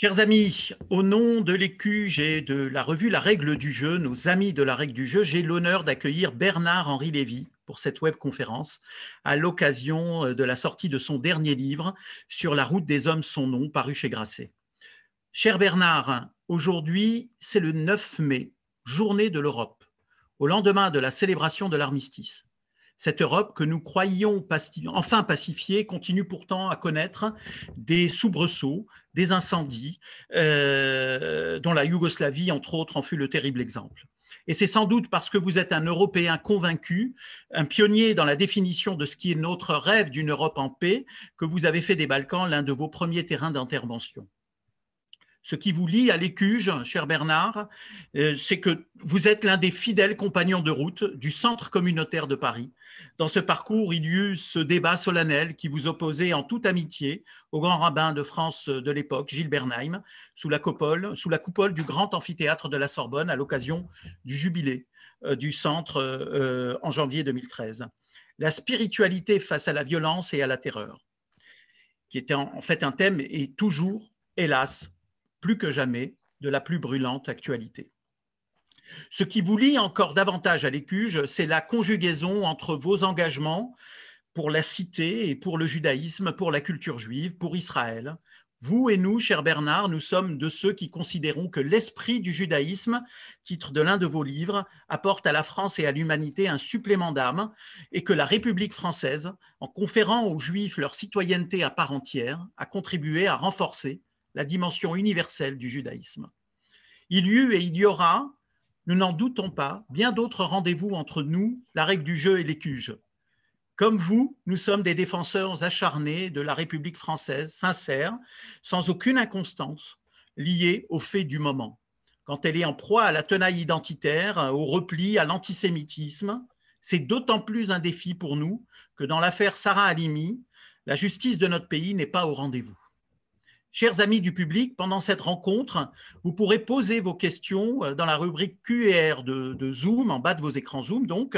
Chers amis, au nom de l'ECUJ et de la revue La Règle du Jeu, nos amis de La Règle du Jeu, j'ai l'honneur d'accueillir Bernard-Henri Lévy pour cette webconférence à l'occasion de la sortie de son dernier livre « Sur la route des hommes, son nom » paru chez Grasset. Cher Bernard, aujourd'hui, c'est le 9 mai, journée de l'Europe, au lendemain de la célébration de l'armistice. Cette Europe que nous croyions enfin pacifiée continue pourtant à connaître des soubresauts, des incendies, dont la Yougoslavie, entre autres, en fut le terrible exemple. Et c'est sans doute parce que vous êtes un Européen convaincu, un pionnier dans la définition de ce qui est notre rêve d'une Europe en paix, que vous avez fait des Balkans l'un de vos premiers terrains d'intervention. Ce qui vous lie à l'ECUJ, cher Bernard, c'est que vous êtes l'un des fidèles compagnons de route du Centre communautaire de Paris. Dans ce parcours, il y eut ce débat solennel qui vous opposait en toute amitié au grand rabbin de France de l'époque, Gilles Bernheim, sous la coupole du grand amphithéâtre de la Sorbonne à l'occasion du jubilé du Centre en janvier 2013. La spiritualité face à la violence et à la terreur, qui était en fait un thème et toujours, hélas, plus que jamais, de la plus brûlante actualité. Ce qui vous lie encore davantage à l'ECUJ, c'est la conjugaison entre vos engagements pour la cité et pour le judaïsme, pour la culture juive, pour Israël. Vous et nous, cher Bernard, nous sommes de ceux qui considérons que l'esprit du judaïsme, titre de l'un de vos livres, apporte à la France et à l'humanité un supplément d'âme et que la République française, en conférant aux Juifs leur citoyenneté à part entière, a contribué à renforcer la dimension universelle du judaïsme. Il y eut et il y aura, nous n'en doutons pas, bien d'autres rendez-vous entre nous, la règle du jeu et l'ECUJ. Comme vous, nous sommes des défenseurs acharnés de la République française, sincères, sans aucune inconstance, liée aux faits du moment. Quand elle est en proie à la tenaille identitaire, au repli, à l'antisémitisme, c'est d'autant plus un défi pour nous que dans l'affaire Sarah Halimi, la justice de notre pays n'est pas au rendez-vous. Chers amis du public, pendant cette rencontre, vous pourrez poser vos questions dans la rubrique QR de Zoom, en bas de vos écrans Zoom donc,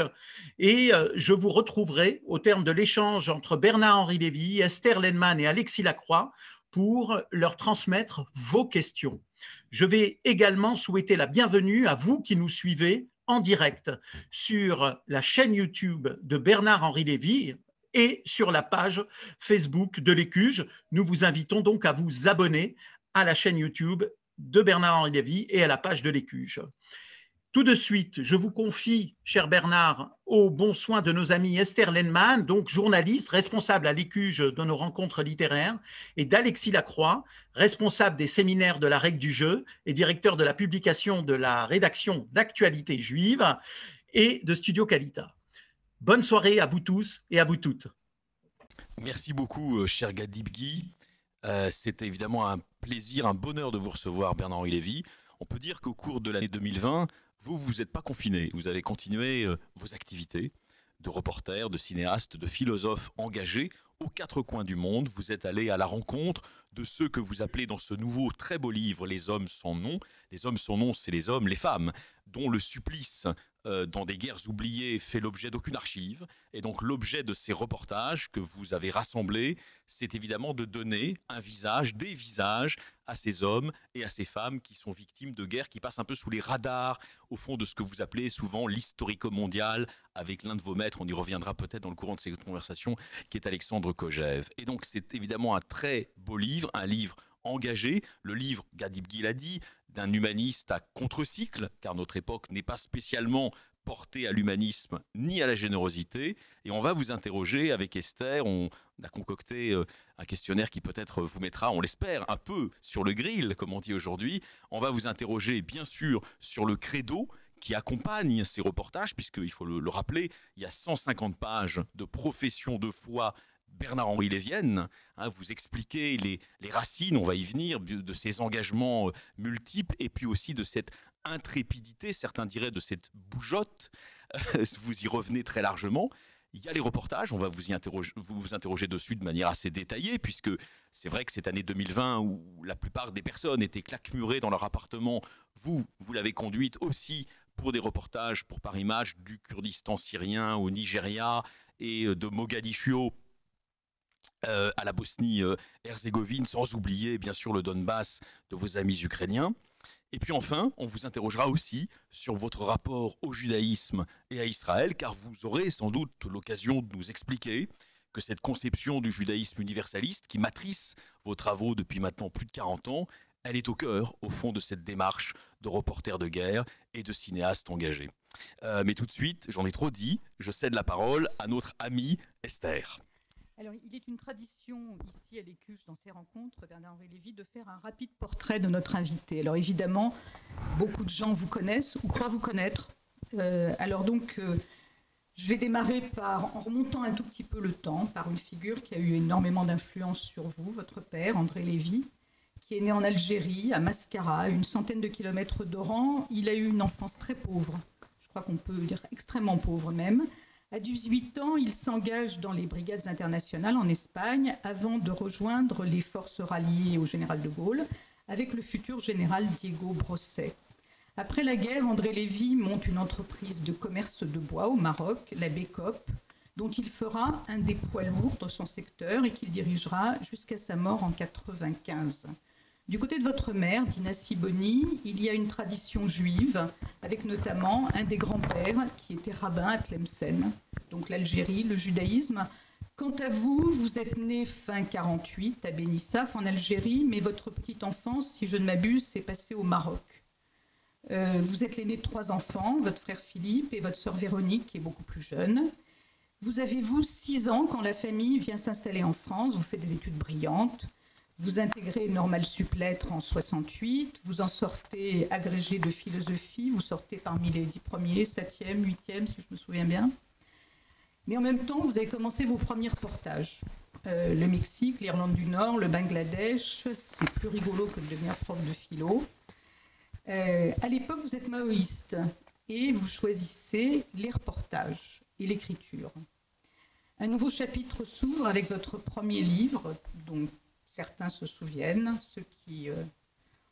et je vous retrouverai au terme de l'échange entre Bernard-Henri Lévy, Esther Lenman et Alexis Lacroix pour leur transmettre vos questions. Je vais également souhaiter la bienvenue à vous qui nous suivez en direct sur la chaîne YouTube de Bernard-Henri Lévy, et sur la page Facebook de l'ECUJ. Nous vous invitons donc à vous abonner à la chaîne YouTube de Bernard-Henri Lévy et à la page de l'ECUJ. Tout de suite, je vous confie, cher Bernard, aux bons soins de nos amis Esther Lenman, donc journaliste, responsable à l'ECUJ de nos rencontres littéraires, et d'Alexis Lacroix, responsable des séminaires de la Règle du Jeu et directeur de la publication de la rédaction d'Actualités Juives et de Studio Qualita. Bonne soirée à vous tous et à vous toutes. Merci beaucoup, cher Gadib Guy. C'était évidemment un plaisir, un bonheur de vous recevoir, Bernard-Henri Lévy. On peut dire qu'au cours de l'année 2020, vous ne vous êtes pas confiné. Vous allez continuer vos activités de reporter, de cinéaste, de philosophe engagé aux quatre coins du monde. Vous êtes allé à la rencontre de ceux que vous appelez dans ce nouveau très beau livre « Les hommes sans nom ». Les hommes sans nom, c'est les hommes, les femmes, dont le supplice dans des guerres oubliées fait l'objet d'aucune archive. Et donc l'objet de ces reportages que vous avez rassemblés, c'est évidemment de donner un visage, des visages à ces hommes et à ces femmes qui sont victimes de guerres qui passent un peu sous les radars, au fond de ce que vous appelez souvent l'historico-mondial, avec l'un de vos maîtres, on y reviendra peut-être dans le courant de cette conversation, qui est Alexandre Kojève. Et donc c'est évidemment un très beau livre, un livre engagé, le livre, Gadib Guy l'a dit, d'un humaniste à contre-cycle, car notre époque n'est pas spécialement portée à l'humanisme ni à la générosité. Et on va vous interroger avec Esther, on a concocté un questionnaire qui peut-être vous mettra, on l'espère, un peu sur le grill, comme on dit aujourd'hui. On va vous interroger bien sûr sur le credo qui accompagne ces reportages, puisqu'il faut le rappeler, il y a 150 pages de profession de foi Bernard-Henri Lévienne, hein, vous expliquez les racines, on va y venir, de ses engagements multiples et puis aussi de cette intrépidité, certains diraient de cette bougeotte, vous y revenez très largement. Il y a les reportages, on va vous interroger dessus de manière assez détaillée, puisque c'est vrai que cette année 2020 où la plupart des personnes étaient claquemurées dans leur appartement, vous l'avez conduite aussi pour des reportages pour Paris Match du Kurdistan syrien au Nigeria et de Mogadiscio à la Bosnie-Herzégovine, sans oublier bien sûr le Donbass de vos amis ukrainiens. Et puis enfin, on vous interrogera aussi sur votre rapport au judaïsme et à Israël, car vous aurez sans doute l'occasion de nous expliquer que cette conception du judaïsme universaliste, qui matrice vos travaux depuis maintenant plus de 40 ans, elle est au cœur, au fond, de cette démarche de reporter de guerre et de cinéaste engagé. Mais tout de suite, j'en ai trop dit, je cède la parole à notre amie Esther. Alors, il est une tradition ici à l'Écuche, dans ces rencontres, Bernard-Henri Lévy, de faire un rapide portrait de notre invité. Alors évidemment, beaucoup de gens vous connaissent ou croient vous connaître. Alors donc, je vais démarrer en remontant un tout petit peu le temps, par une figure qui a eu énormément d'influence sur vous, votre père, André Lévy, qui est né en Algérie, à Mascara, à une centaine de kilomètres d'Oran. Il a eu une enfance très pauvre, je crois qu'on peut dire extrêmement pauvre même. À 18 ans, il s'engage dans les brigades internationales en Espagne avant de rejoindre les forces ralliées au général de Gaulle avec le futur général Diego Brosset. Après la guerre, André Lévy monte une entreprise de commerce de bois au Maroc, la Bécope, dont il fera un des poids lourds dans son secteur et qu'il dirigera jusqu'à sa mort en 1995. Du côté de votre mère, Dina Siboni, il y a une tradition juive, avec notamment un des grands-pères qui était rabbin à Tlemcen, donc l'Algérie, le judaïsme. Quant à vous, vous êtes né fin 48 à Bénissaf, en Algérie, mais votre petite enfance, si je ne m'abuse, s'est passée au Maroc. Vous êtes l'aîné de 3 enfants, votre frère Philippe et votre sœur Véronique, qui est beaucoup plus jeune. Vous avez, vous, 6 ans quand la famille vient s'installer en France, vous faites des études brillantes. Vous intégrez Normale Sup Lettres en 68, vous en sortez agrégé de philosophie, vous sortez parmi les 10 premiers, 7e, 8e, si je me souviens bien. Mais en même temps, vous avez commencé vos premiers reportages. Le Mexique, l'Irlande du Nord, le Bangladesh, c'est plus rigolo que de devenir prof de philo. À l'époque, vous êtes maoïste et vous choisissez les reportages et l'écriture. Un nouveau chapitre s'ouvre avec votre premier livre, donc certains se souviennent, ceux qui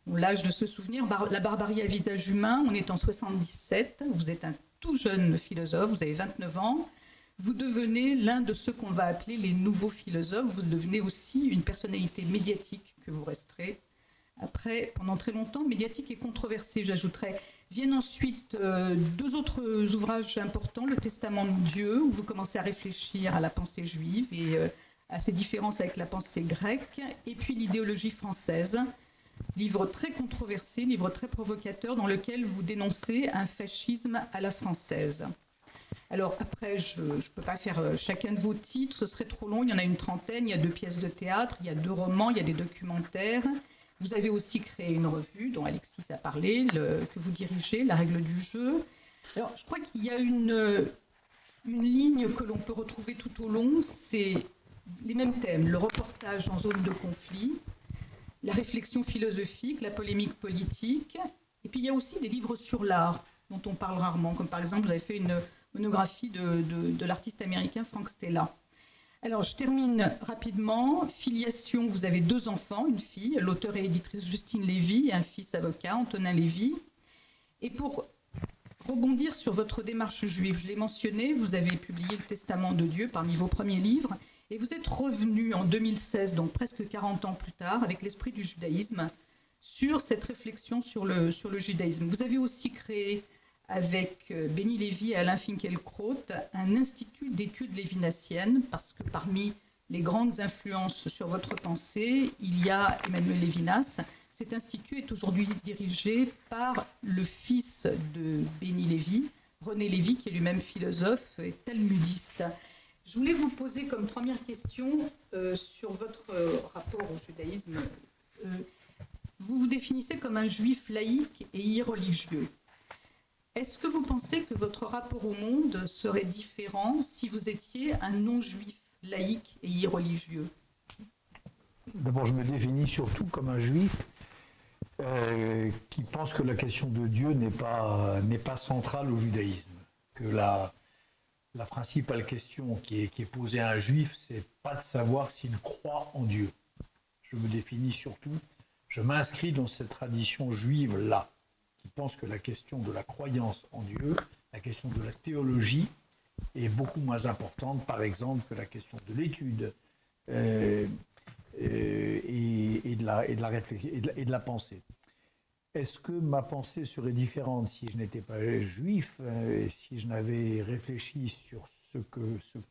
ont l'âge de se souvenir, La barbarie à visage humain. On est en 77, vous êtes un tout jeune philosophe, vous avez 29 ans, vous devenez l'un de ceux qu'on va appeler les nouveaux philosophes, vous devenez aussi une personnalité médiatique que vous resterez après, pendant très longtemps, médiatique et controversée, j'ajouterais. Viennent ensuite 2 autres ouvrages importants, Le Testament de Dieu, où vous commencez à réfléchir à la pensée juive et à ses différences avec la pensée grecque, et puis L'idéologie française, livre très controversé, livre très provocateur, dans lequel vous dénoncez un fascisme à la française. Alors après, je ne peux pas faire chacun de vos titres, ce serait trop long, il y en a une trentaine, il y a 2 pièces de théâtre, il y a 2 romans, il y a des documentaires. Vous avez aussi créé une revue, dont Alexis a parlé, que vous dirigez, La règle du jeu. Alors je crois qu'il y a une ligne que l'on peut retrouver tout au long, c'est les mêmes thèmes, le reportage en zone de conflit, la réflexion philosophique, la polémique politique, et puis il y a aussi des livres sur l'art dont on parle rarement, comme par exemple vous avez fait une monographie de l'artiste américain Frank Stella. Alors je termine rapidement, filiation, vous avez 2 enfants, une fille, l'auteur et éditrice Justine Lévy, et un fils avocat, Antonin Lévy. Et pour rebondir sur votre démarche juive, je l'ai mentionné, vous avez publié Le Testament de Dieu parmi vos premiers livres, et vous êtes revenu en 2016, donc presque 40 ans plus tard, avec l'esprit du judaïsme, sur cette réflexion sur le judaïsme. Vous avez aussi créé, avec Benny Lévy et Alain Finkielkraut, un institut d'études lévinassiennes, parce que parmi les grandes influences sur votre pensée, il y a Emmanuel Lévinas. Cet institut est aujourd'hui dirigé par le fils de Benny Lévy, René Lévy, qui est lui-même philosophe et talmudiste. Je voulais vous poser comme première question sur votre rapport au judaïsme. Vous vous définissez comme un juif laïque et irreligieux. Est-ce que vous pensez que votre rapport au monde serait différent si vous étiez un non-juif laïque et irreligieux? D'abord, je me définis surtout comme un juif qui pense que la question de Dieu n'est pas centrale au judaïsme, que la principale question qui est posée à un juif, c'est pas de savoir s'il croit en Dieu. Je me définis surtout, je m'inscris dans cette tradition juive-là, qui pense que la question de la croyance en Dieu, la question de la théologie, est beaucoup moins importante, par exemple, que la question de l'étude, et de la réflexion et de la pensée. Est-ce que ma pensée serait différente si je n'étais pas juif et si je n'avais réfléchi sur ce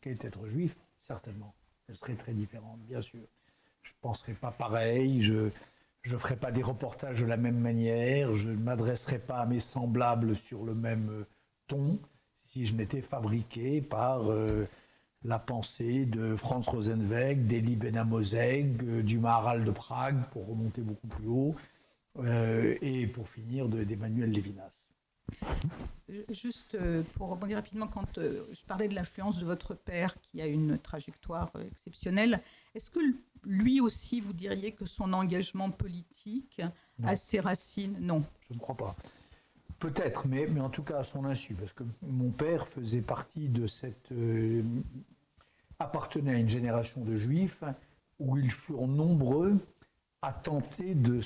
qu'est être juif? Certainement, elle serait très différente, bien sûr. Je ne penserais pas pareil, je ne ferais pas des reportages de la même manière, je ne m'adresserais pas à mes semblables sur le même ton si je n'étais fabriqué par la pensée de Franz Rosenzweig, d'Elie Ben Hamouzeg, du Maharal de Prague, pour remonter beaucoup plus haut. Et pour finir, d'Emmanuel Levinas. Juste pour rebondir rapidement, quand je parlais de l'influence de votre père qui a une trajectoire exceptionnelle, est-ce que lui aussi, vous diriez que son engagement politique a ses racines? Non. Je ne crois pas. Peut-être, mais en tout cas à son insu, parce que mon père faisait partie de cette... appartenait à une génération de juifs où ils furent nombreux à tenter de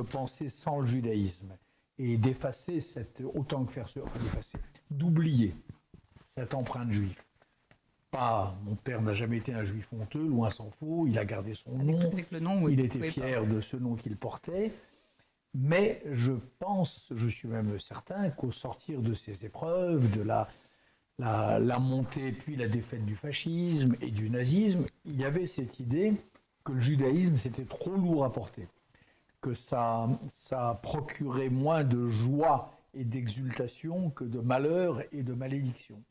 penser sans le judaïsme et d'effacer cette, autant que faire se, enfin d'effacer, d'oublier cette empreinte juive. Pas, mon père n'a jamais été un juif honteux, loin s'en faut, il a gardé son nom, avec le nom, oui, il était fier de ce nom qu'il portait, mais je pense, je suis même certain qu'au sortir de ces épreuves, de la montée puis la défaite du fascisme et du nazisme, il y avait cette idée que le judaïsme, c'était trop lourd à porter, que ça procurait moins de joie et d'exultation que de malheur et de malédiction.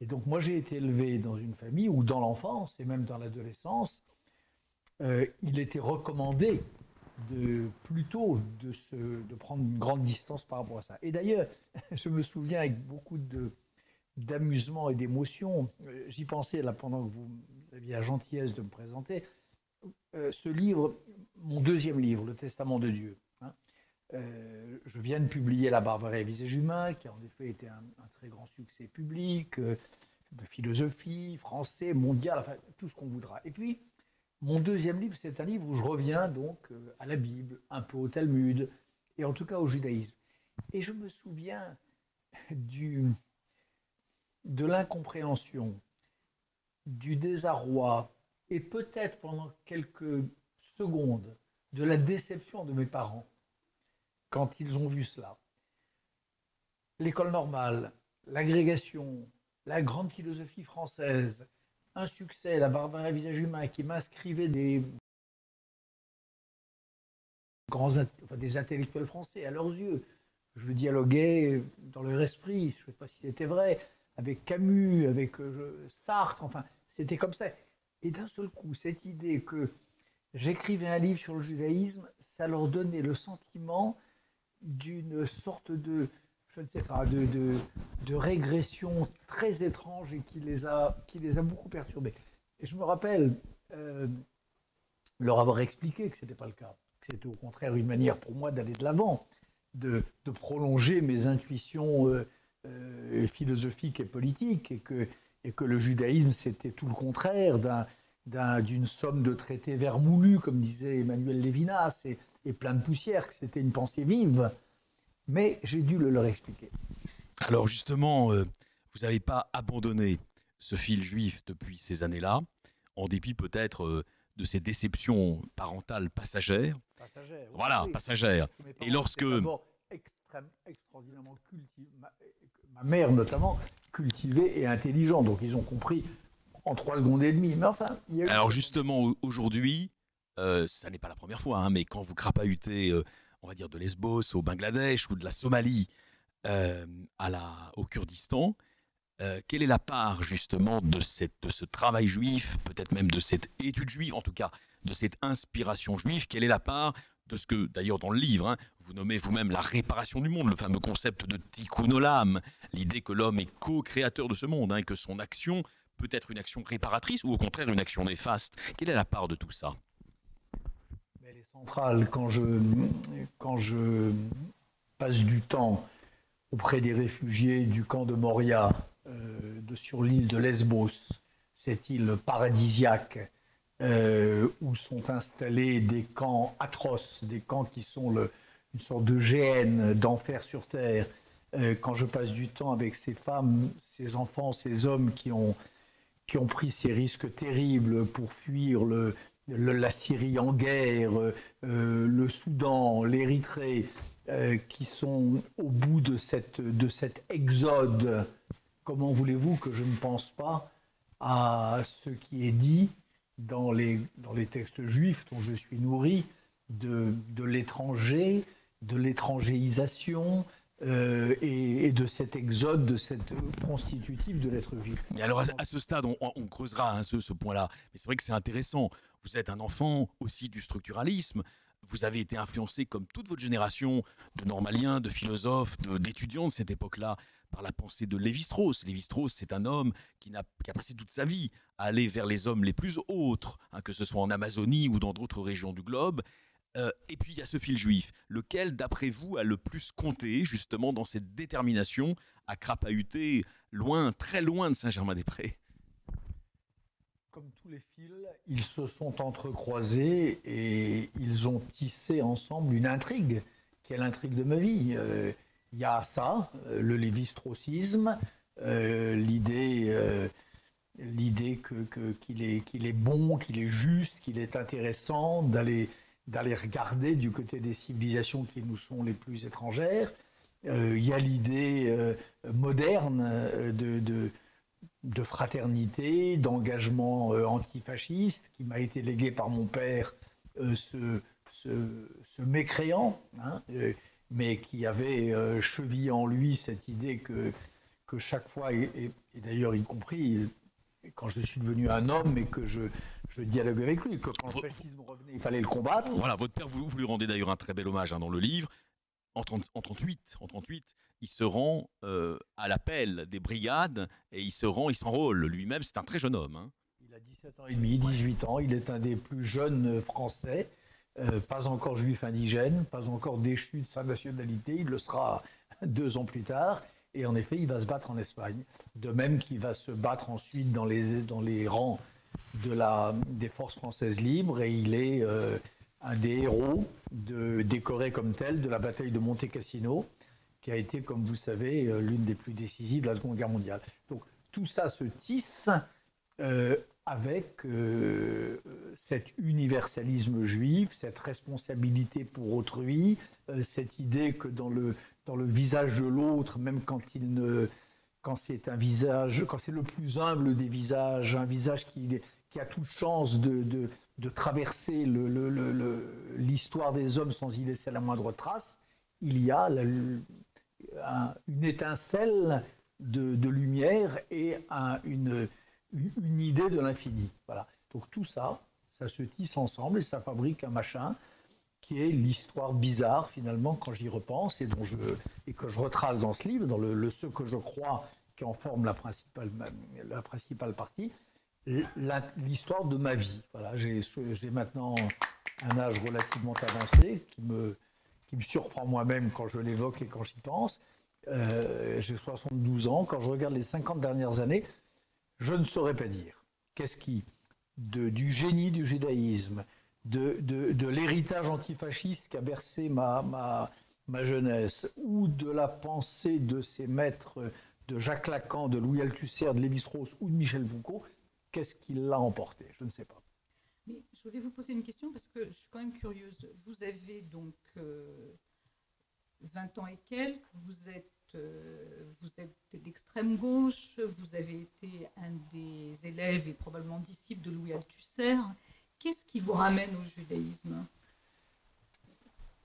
Et donc moi, j'ai été élevé dans une famille où dans l'enfance et même dans l'adolescence, il était recommandé plutôt de prendre une grande distance par rapport à ça. Et d'ailleurs, je me souviens avec beaucoup d'amusement et d'émotion, j'y pensais là pendant que vous aviez la gentillesse de me présenter, ce livre, mon deuxième livre, Le Testament de Dieu, hein. Je viens de publier La Barbarie à visage humain, qui a en effet été un très grand succès public, de philosophie, français, mondial, enfin tout ce qu'on voudra. Et puis, mon deuxième livre, c'est un livre où je reviens donc à la Bible, un peu au Talmud, et en tout cas au judaïsme. Et je me souviens de l'incompréhension, du désarroi, et peut-être pendant quelques secondes, de la déception de mes parents quand ils ont vu cela. L'école normale, l'agrégation, la grande philosophie française, un succès, La Barbarie à visage humain, qui m'inscrivait des des intellectuels français à leurs yeux. Je dialoguais dans leur esprit, je ne sais pas si c'était vrai, avec Camus, avec Sartre, enfin, c'était comme ça. Et d'un seul coup, cette idée que j'écrivais un livre sur le judaïsme, ça leur donnait le sentiment d'une sorte de, je ne sais pas, de régression très étrange et qui les a beaucoup perturbés. Et je me rappelle leur avoir expliqué que ce n'était pas le cas, que c'était au contraire une manière pour moi d'aller de l'avant, de prolonger mes intuitions philosophiques et politiques, et que le judaïsme, c'était tout le contraire d'une somme de traités vermoulus, comme disait Emmanuel Levinas, et plein de poussière, que c'était une pensée vive. Mais j'ai dû le leur expliquer. Alors justement, vous n'avez pas abandonné ce fil juif depuis ces années-là, en dépit peut-être de ces déceptions parentales passagères. Passagères, oui, voilà, oui. Passagères. Et lorsque... extraordinairement cultivé, ma mère notamment, cultivée et intelligente, donc ils ont compris en 3 secondes et demie. Mais enfin, il y a eu... Alors justement, aujourd'hui, ça n'est pas la première fois, hein, mais quand vous crapahutez, on va dire, de Lesbos au Bangladesh ou de la Somalie au Kurdistan, quelle est la part justement de ce travail juif, peut-être même de cette étude juive, en tout cas de cette inspiration juive, quelle est la part de ce que, d'ailleurs dans le livre, hein, vous nommez vous-même la réparation du monde, le fameux concept de tikkun olam, l'idée que l'homme est co-créateur de ce monde, hein, et que son action peut être une action réparatrice ou au contraire une action néfaste. Quelle est la part de tout ça? Elle est centrale. Quand je passe du temps auprès des réfugiés du camp de Moria, sur l'île de Lesbos, cette île paradisiaque, où sont installés des camps atroces, des camps qui sont une sorte de GN, d'enfer sur terre. Quand je passe du temps avec ces femmes, ces enfants, ces hommes qui ont, qui ont pris ces risques terribles pour fuir la Syrie en guerre, le Soudan, l'Érythrée, qui sont au bout de cet exode, comment voulez-vous que je ne pense pas à ce qui est dit dans les textes juifs dont je suis nourri, de l'étranger, de l'étrangéisation et de cet exode, de cette constitutif de l'être juif. Et alors à ce stade, on creusera hein, ce point-là, mais c'est vrai que c'est intéressant. Vous êtes un enfant aussi du structuralisme. Vous avez été influencé, comme toute votre génération, de normaliens, de philosophes, d'étudiants de cette époque-là, par la pensée de Lévi-Strauss. Lévi-Strauss, c'est un homme qui a passé toute sa vie à aller vers les hommes les plus autres, hein, que ce soit en Amazonie ou dans d'autres régions du globe. Et puis, il y a ce fil juif, lequel, d'après vous, a le plus compté, justement, dans cette détermination à crapahuter loin, très loin de Saint-Germain-des-Prés? Comme tous les fils, ils se sont entrecroisés et ils ont tissé ensemble une intrigue, qui est l'intrigue de ma vie. Il y a ça, le lévi-straussisme, l'idée qu'il est bon, qu'il est juste, qu'il est intéressant d'aller regarder du côté des civilisations qui nous sont les plus étrangères. Il y a l'idée moderne de fraternité, d'engagement antifasciste, qui m'a été légué par mon père, ce mécréant, hein, mais qui avait chevillé en lui cette idée que chaque fois, et d'ailleurs y compris quand je suis devenu un homme et que je dialoguais avec lui, que quand le fascisme revenait, il fallait le combattre. Voilà, votre père, vous lui rendez d'ailleurs un très bel hommage hein, dans le livre. En 1938, il se rend à l'appel des brigades et il s'enrôle lui-même. C'est un très jeune homme. Hein. Il a 17 ans et demi, 18 ans. Il est un des plus jeunes Français, pas encore juif indigène, pas encore déchu de sa nationalité. Il le sera 2 ans plus tard. Et en effet, il va se battre en Espagne. De même qu'il va se battre ensuite dans les rangs des forces françaises libres. Et il est un des héros décoré comme tel de la bataille de Monte Cassino, qui a été, comme vous savez, l'une des plus décisives de la Seconde Guerre mondiale. Donc tout ça se tisse avec cet universalisme juif, cette responsabilité pour autrui, cette idée que dans le visage de l'autre, même quand c'est un visage, quand c'est le plus humble des visages, un visage qui a toute chance de traverser l'histoire des hommes sans y laisser la moindre trace, il y a une étincelle de lumière et une idée de l'infini. Voilà. Donc tout ça, ça se tisse ensemble et ça fabrique un machin qui est l'histoire bizarre, finalement, quand j'y repense, et que je retrace dans ce livre, dans ce que je crois qui en forme la principale partie, l'histoire de ma vie. Voilà, j'ai maintenant un âge relativement avancé qui me surprend moi-même quand je l'évoque et quand j'y pense. J'ai 72 ans. Quand je regarde les 50 dernières années, je ne saurais pas dire. Qu'est-ce qui, du génie du judaïsme, de l'héritage antifasciste qui a bercé ma jeunesse, ou de la pensée de ses maîtres, de Jacques Lacan, de Louis Althusser, de Lévi-Strauss ou de Michel Foucault, qu'est-ce qui l'a emporté? Je ne sais pas. Mais je voulais vous poser une question parce que je suis quand même curieuse. Vous avez donc 20 ans et quelques, vous êtes d'extrême gauche, vous avez été un des élèves et probablement disciple de Louis Althusser. Qu'est-ce qui vous ramène au judaïsme?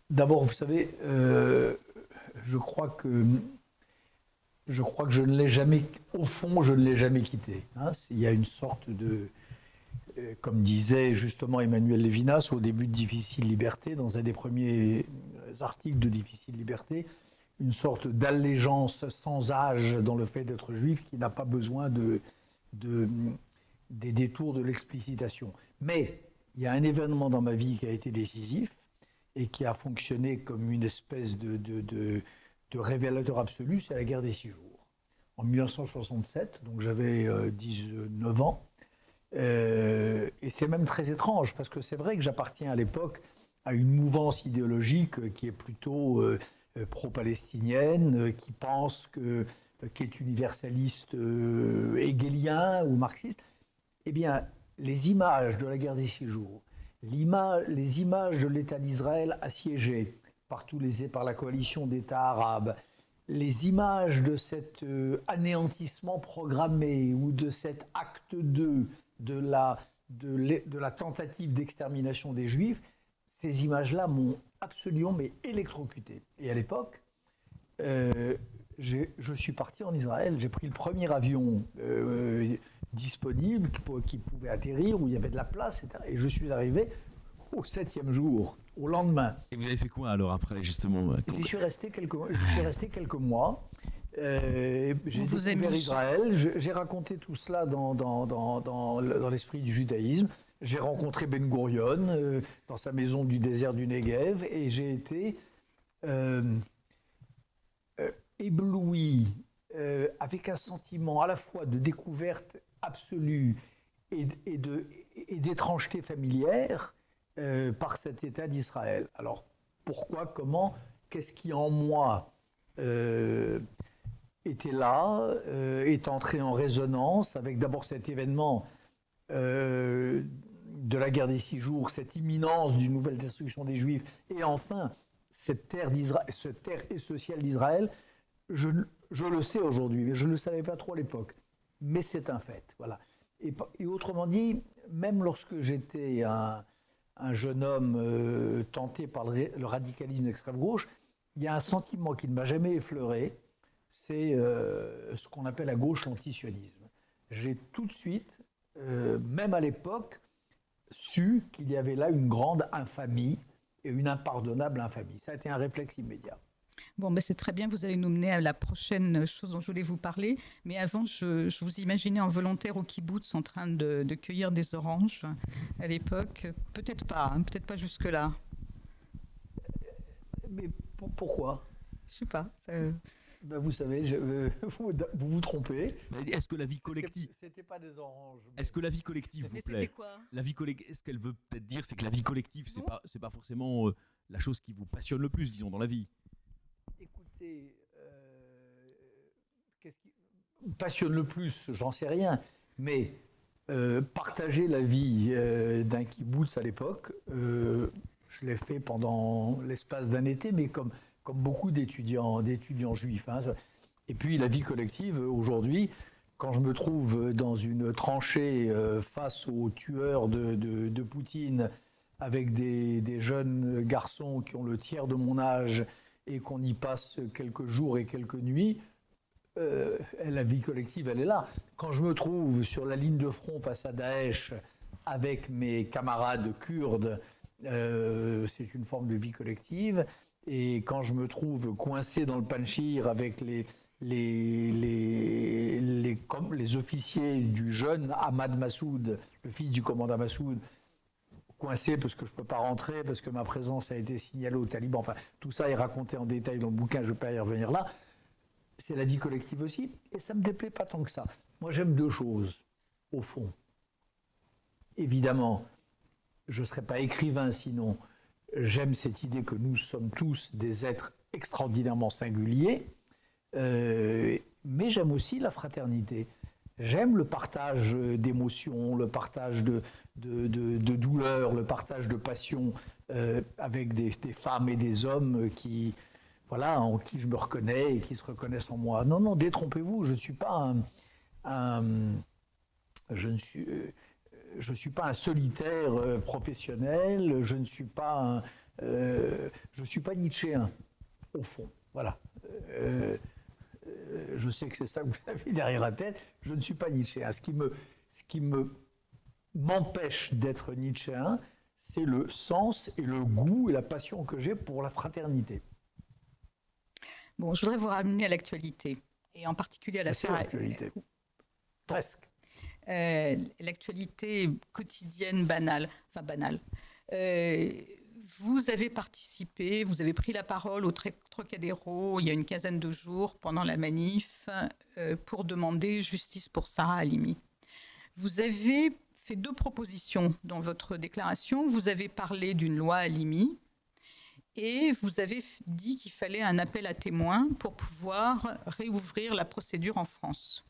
D'abord, vous savez, je crois que je ne l'ai jamais, au fond, je ne l'ai jamais quitté. Hein. Il y a une sorte de... Comme disait justement Emmanuel Lévinas au début de Difficile Liberté, dans un des premiers articles de Difficile Liberté, une sorte d'allégeance sans âge dans le fait d'être juif qui n'a pas besoin des détours de l'explicitation. Mais il y a un événement dans ma vie qui a été décisif et qui a fonctionné comme une espèce de révélateur absolu, c'est la guerre des 6 jours. En 1967, donc j'avais 19 ans, et c'est même très étrange, parce que c'est vrai que j'appartiens à l'époque à une mouvance idéologique qui est plutôt pro-palestinienne, qui est universaliste, hegelien ou marxiste, Eh bien, les images de la guerre des 6 jours, les images de l'État d'Israël assiégé par la coalition d'États arabes, les images de cet anéantissement programmé ou de cet acte 2 de la tentative d'extermination des Juifs, ces images-là m'ont absolument électrocuté. Et à l'époque, je suis parti en Israël, j'ai pris le premier avion disponible qui pouvait atterrir, où il y avait de la place, etc. Et je suis arrivé au 7e jour, au lendemain. Et vous avez fait quoi alors après, justement? Je suis resté quelques mois. J'ai découvert Israël, j'ai raconté tout cela dans l'esprit du judaïsme. J'ai rencontré Ben Gurion dans sa maison du désert du Negev et j'ai été ébloui avec un sentiment à la fois de découverte absolue et d'étrangeté familière par cet État d'Israël. Alors pourquoi, comment, qu'est-ce qui en moi était là, est entré en résonance avec d'abord cet événement de la guerre des 6 jours, cette imminence d'une nouvelle destruction des Juifs, et enfin cette terre sociale d'Israël. Je le sais aujourd'hui, mais je ne le savais pas trop à l'époque, mais c'est un fait. Voilà. Et autrement dit, même lorsque j'étais un jeune homme tenté par le radicalisme d'extrême gauche, il y a un sentiment qui ne m'a jamais effleuré, c'est ce qu'on appelle à gauche l'antisionisme. J'ai tout de suite, même à l'époque, su qu'il y avait là une grande infamie et une impardonnable infamie. Ça a été un réflexe immédiat. Bon, ben c'est très bien, vous allez nous mener à la prochaine chose dont je voulais vous parler. Mais avant, je vous imaginais en volontaire au kibbutz en train de cueillir des oranges à l'époque. Peut-être pas, hein, peut-être pas jusque-là. Mais pourquoi? Je ne sais pas. Ça... Ben vous savez, vous vous trompez. Est-ce que la vie collective... C'était pas des oranges. Mais... Est-ce que la vie collective vous plaît? C'était quoi? Ce qu'elle veut peut-être dire, c'est que la vie collective, ce n'est pas forcément la chose qui vous passionne le plus, disons, dans la vie. Écoutez, qu'est-ce qui passionne le plus? J'en sais rien. Mais partager la vie d'un kibbutz à l'époque, je l'ai fait pendant l'espace d'un été, mais comme beaucoup d'étudiants juifs. Hein. Et puis la vie collective, aujourd'hui, quand je me trouve dans une tranchée face aux tueurs de Poutine, avec des jeunes garçons qui ont le tiers de mon âge, et qu'on y passe quelques jours et quelques nuits, la vie collective, elle est là. Quand je me trouve sur la ligne de front face à Daesh, avec mes camarades kurdes, c'est une forme de vie collective. Et quand je me trouve coincé dans le Panchir avec les officiers du jeune Ahmad Massoud, le fils du commandant Massoud, coincé parce que je ne peux pas rentrer, parce que ma présence a été signalée aux talibans, enfin tout ça est raconté en détail dans le bouquin, je ne vais pas y revenir là, c'est la vie collective aussi, et ça ne me déplaît pas tant que ça. Moi j'aime deux choses, au fond. Évidemment, je ne serais pas écrivain sinon. J'aime cette idée que nous sommes tous des êtres extraordinairement singuliers, mais j'aime aussi la fraternité. J'aime le partage d'émotions, le partage de douleurs, le partage de passions avec des femmes et des hommes qui, voilà, en qui je me reconnais et qui se reconnaissent en moi. Non, non, détrompez-vous, je ne suis pas un solitaire professionnel, je suis pas nietzschéen, au fond, voilà. Je sais que c'est ça que vous avez derrière la tête, je ne suis pas nietzschéen. Ce qui m'empêche d'être nietzschéen, c'est le sens et le goût et la passion que j'ai pour la fraternité. Bon, je voudrais vous ramener à l'actualité, et en particulier à la l'actualité. Presque. L'actualité quotidienne banale, enfin banale. Vous avez participé, vous avez pris la parole au Trocadéro il y a une quinzaine de jours pendant la manif pour demander justice pour Sarah Halimi. Vous avez fait deux propositions dans votre déclaration. Vous avez parlé d'une loi Halimi et vous avez dit qu'il fallait un appel à témoins pour pouvoir réouvrir la procédure en France.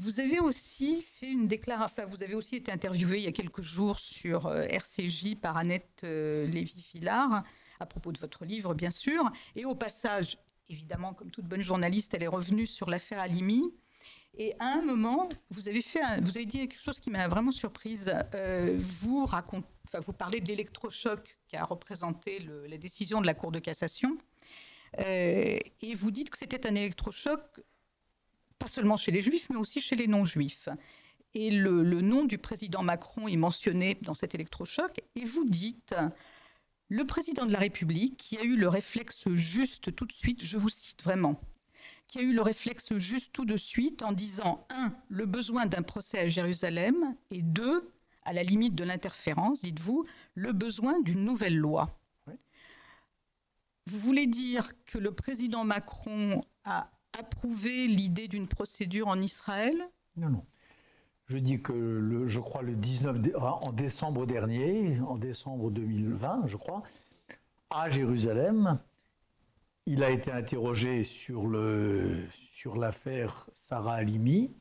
Vous avez aussi fait une déclaration, vous avez aussi été interviewé il y a quelques jours sur RCJ par Annette Lévy-Villard, à propos de votre livre, bien sûr. Et au passage, évidemment, comme toute bonne journaliste, elle est revenue sur l'affaire Halimi. Et à un moment, vous avez dit quelque chose qui m'a vraiment surprise. Vous parlez de l'électrochoc qui a représenté la décision de la Cour de cassation. Et vous dites que c'était un électrochoc, pas seulement chez les juifs, mais aussi chez les non-juifs. Et le nom du président Macron est mentionné dans cet électrochoc. Et vous dites, le président de la République qui a eu le réflexe juste tout de suite, je vous cite vraiment, qui a eu le réflexe juste tout de suite en disant, 1, le besoin d'un procès à Jérusalem, et 2, à la limite de l'interférence, dites-vous, le besoin d'une nouvelle loi. Oui. Vous voulez dire que le président Macron a approuvé l'idée d'une procédure en Israël? Non, non. Je dis que, je crois, en décembre dernier, en décembre 2020, je crois, à Jérusalem, il a été interrogé sur l'affaire Sarah Halimi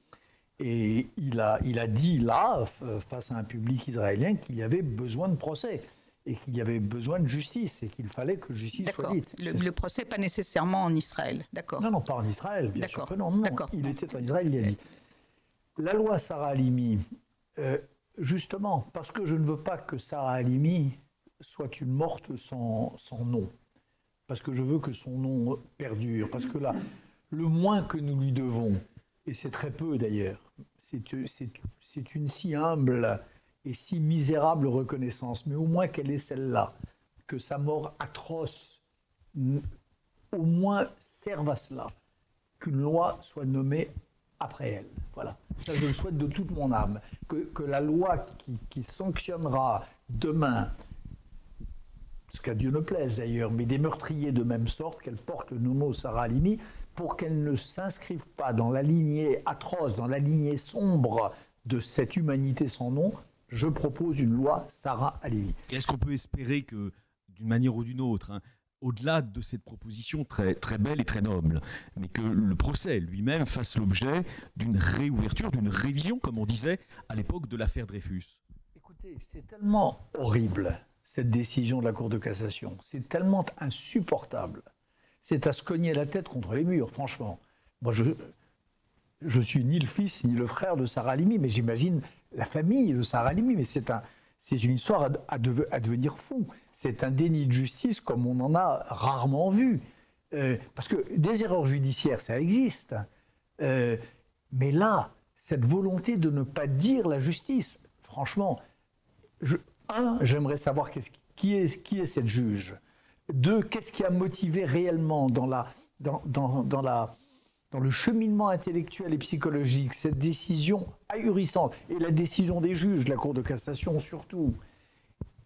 et il a dit là, face à un public israélien, qu'il y avait besoin de procès et qu'il y avait besoin de justice et qu'il fallait que justice soit dite. Le procès, pas nécessairement en Israël, d'accord? Non, non, pas en Israël, bien sûr que non. Non, il était en Israël, il a dit. La loi Sarah Halimi, justement, parce que je ne veux pas que Sarah Halimi soit une morte sans nom. Parce que je veux que son nom perdure, parce que là, le moins que nous lui devons, et c'est très peu d'ailleurs, c'est une si humble et si misérable reconnaissance, mais au moins qu'elle est celle-là, que sa mort atroce au moins serve à cela, qu'une loi soit nommée après elle. Voilà, ça je le souhaite de toute mon âme, que la loi qui sanctionnera demain, ce qu'à Dieu ne plaise d'ailleurs, mais des meurtriers de même sorte, qu'elle porte le nom Sarah Halimi, pour qu'elle ne s'inscrive pas dans la lignée atroce, dans la lignée sombre de cette humanité sans nom, je propose une loi Sarah Halimi. Est-ce qu'on peut espérer que, d'une manière ou d'une autre, hein, au-delà de cette proposition très, très belle et très noble, mais que le procès lui-même fasse l'objet d'une réouverture, d'une révision, comme on disait à l'époque de l'affaire Dreyfus? Écoutez, c'est tellement horrible, cette décision de la Cour de cassation, c'est tellement insupportable. C'est à se cogner la tête contre les murs, franchement. Moi, je suis ni le fils ni le frère de Sarah Halimi, mais j'imagine la famille de Sarah Halimi. Mais c'est une histoire à devenir fou. C'est un déni de justice comme on en a rarement vu. Parce que des erreurs judiciaires, ça existe. Mais là, cette volonté de ne pas dire la justice, franchement, j'aimerais savoir qui est cette juge. 2, qu'est-ce qui a motivé réellement dans le cheminement intellectuel et psychologique cette décision ahurissante, et la décision des juges, de la Cour de cassation surtout.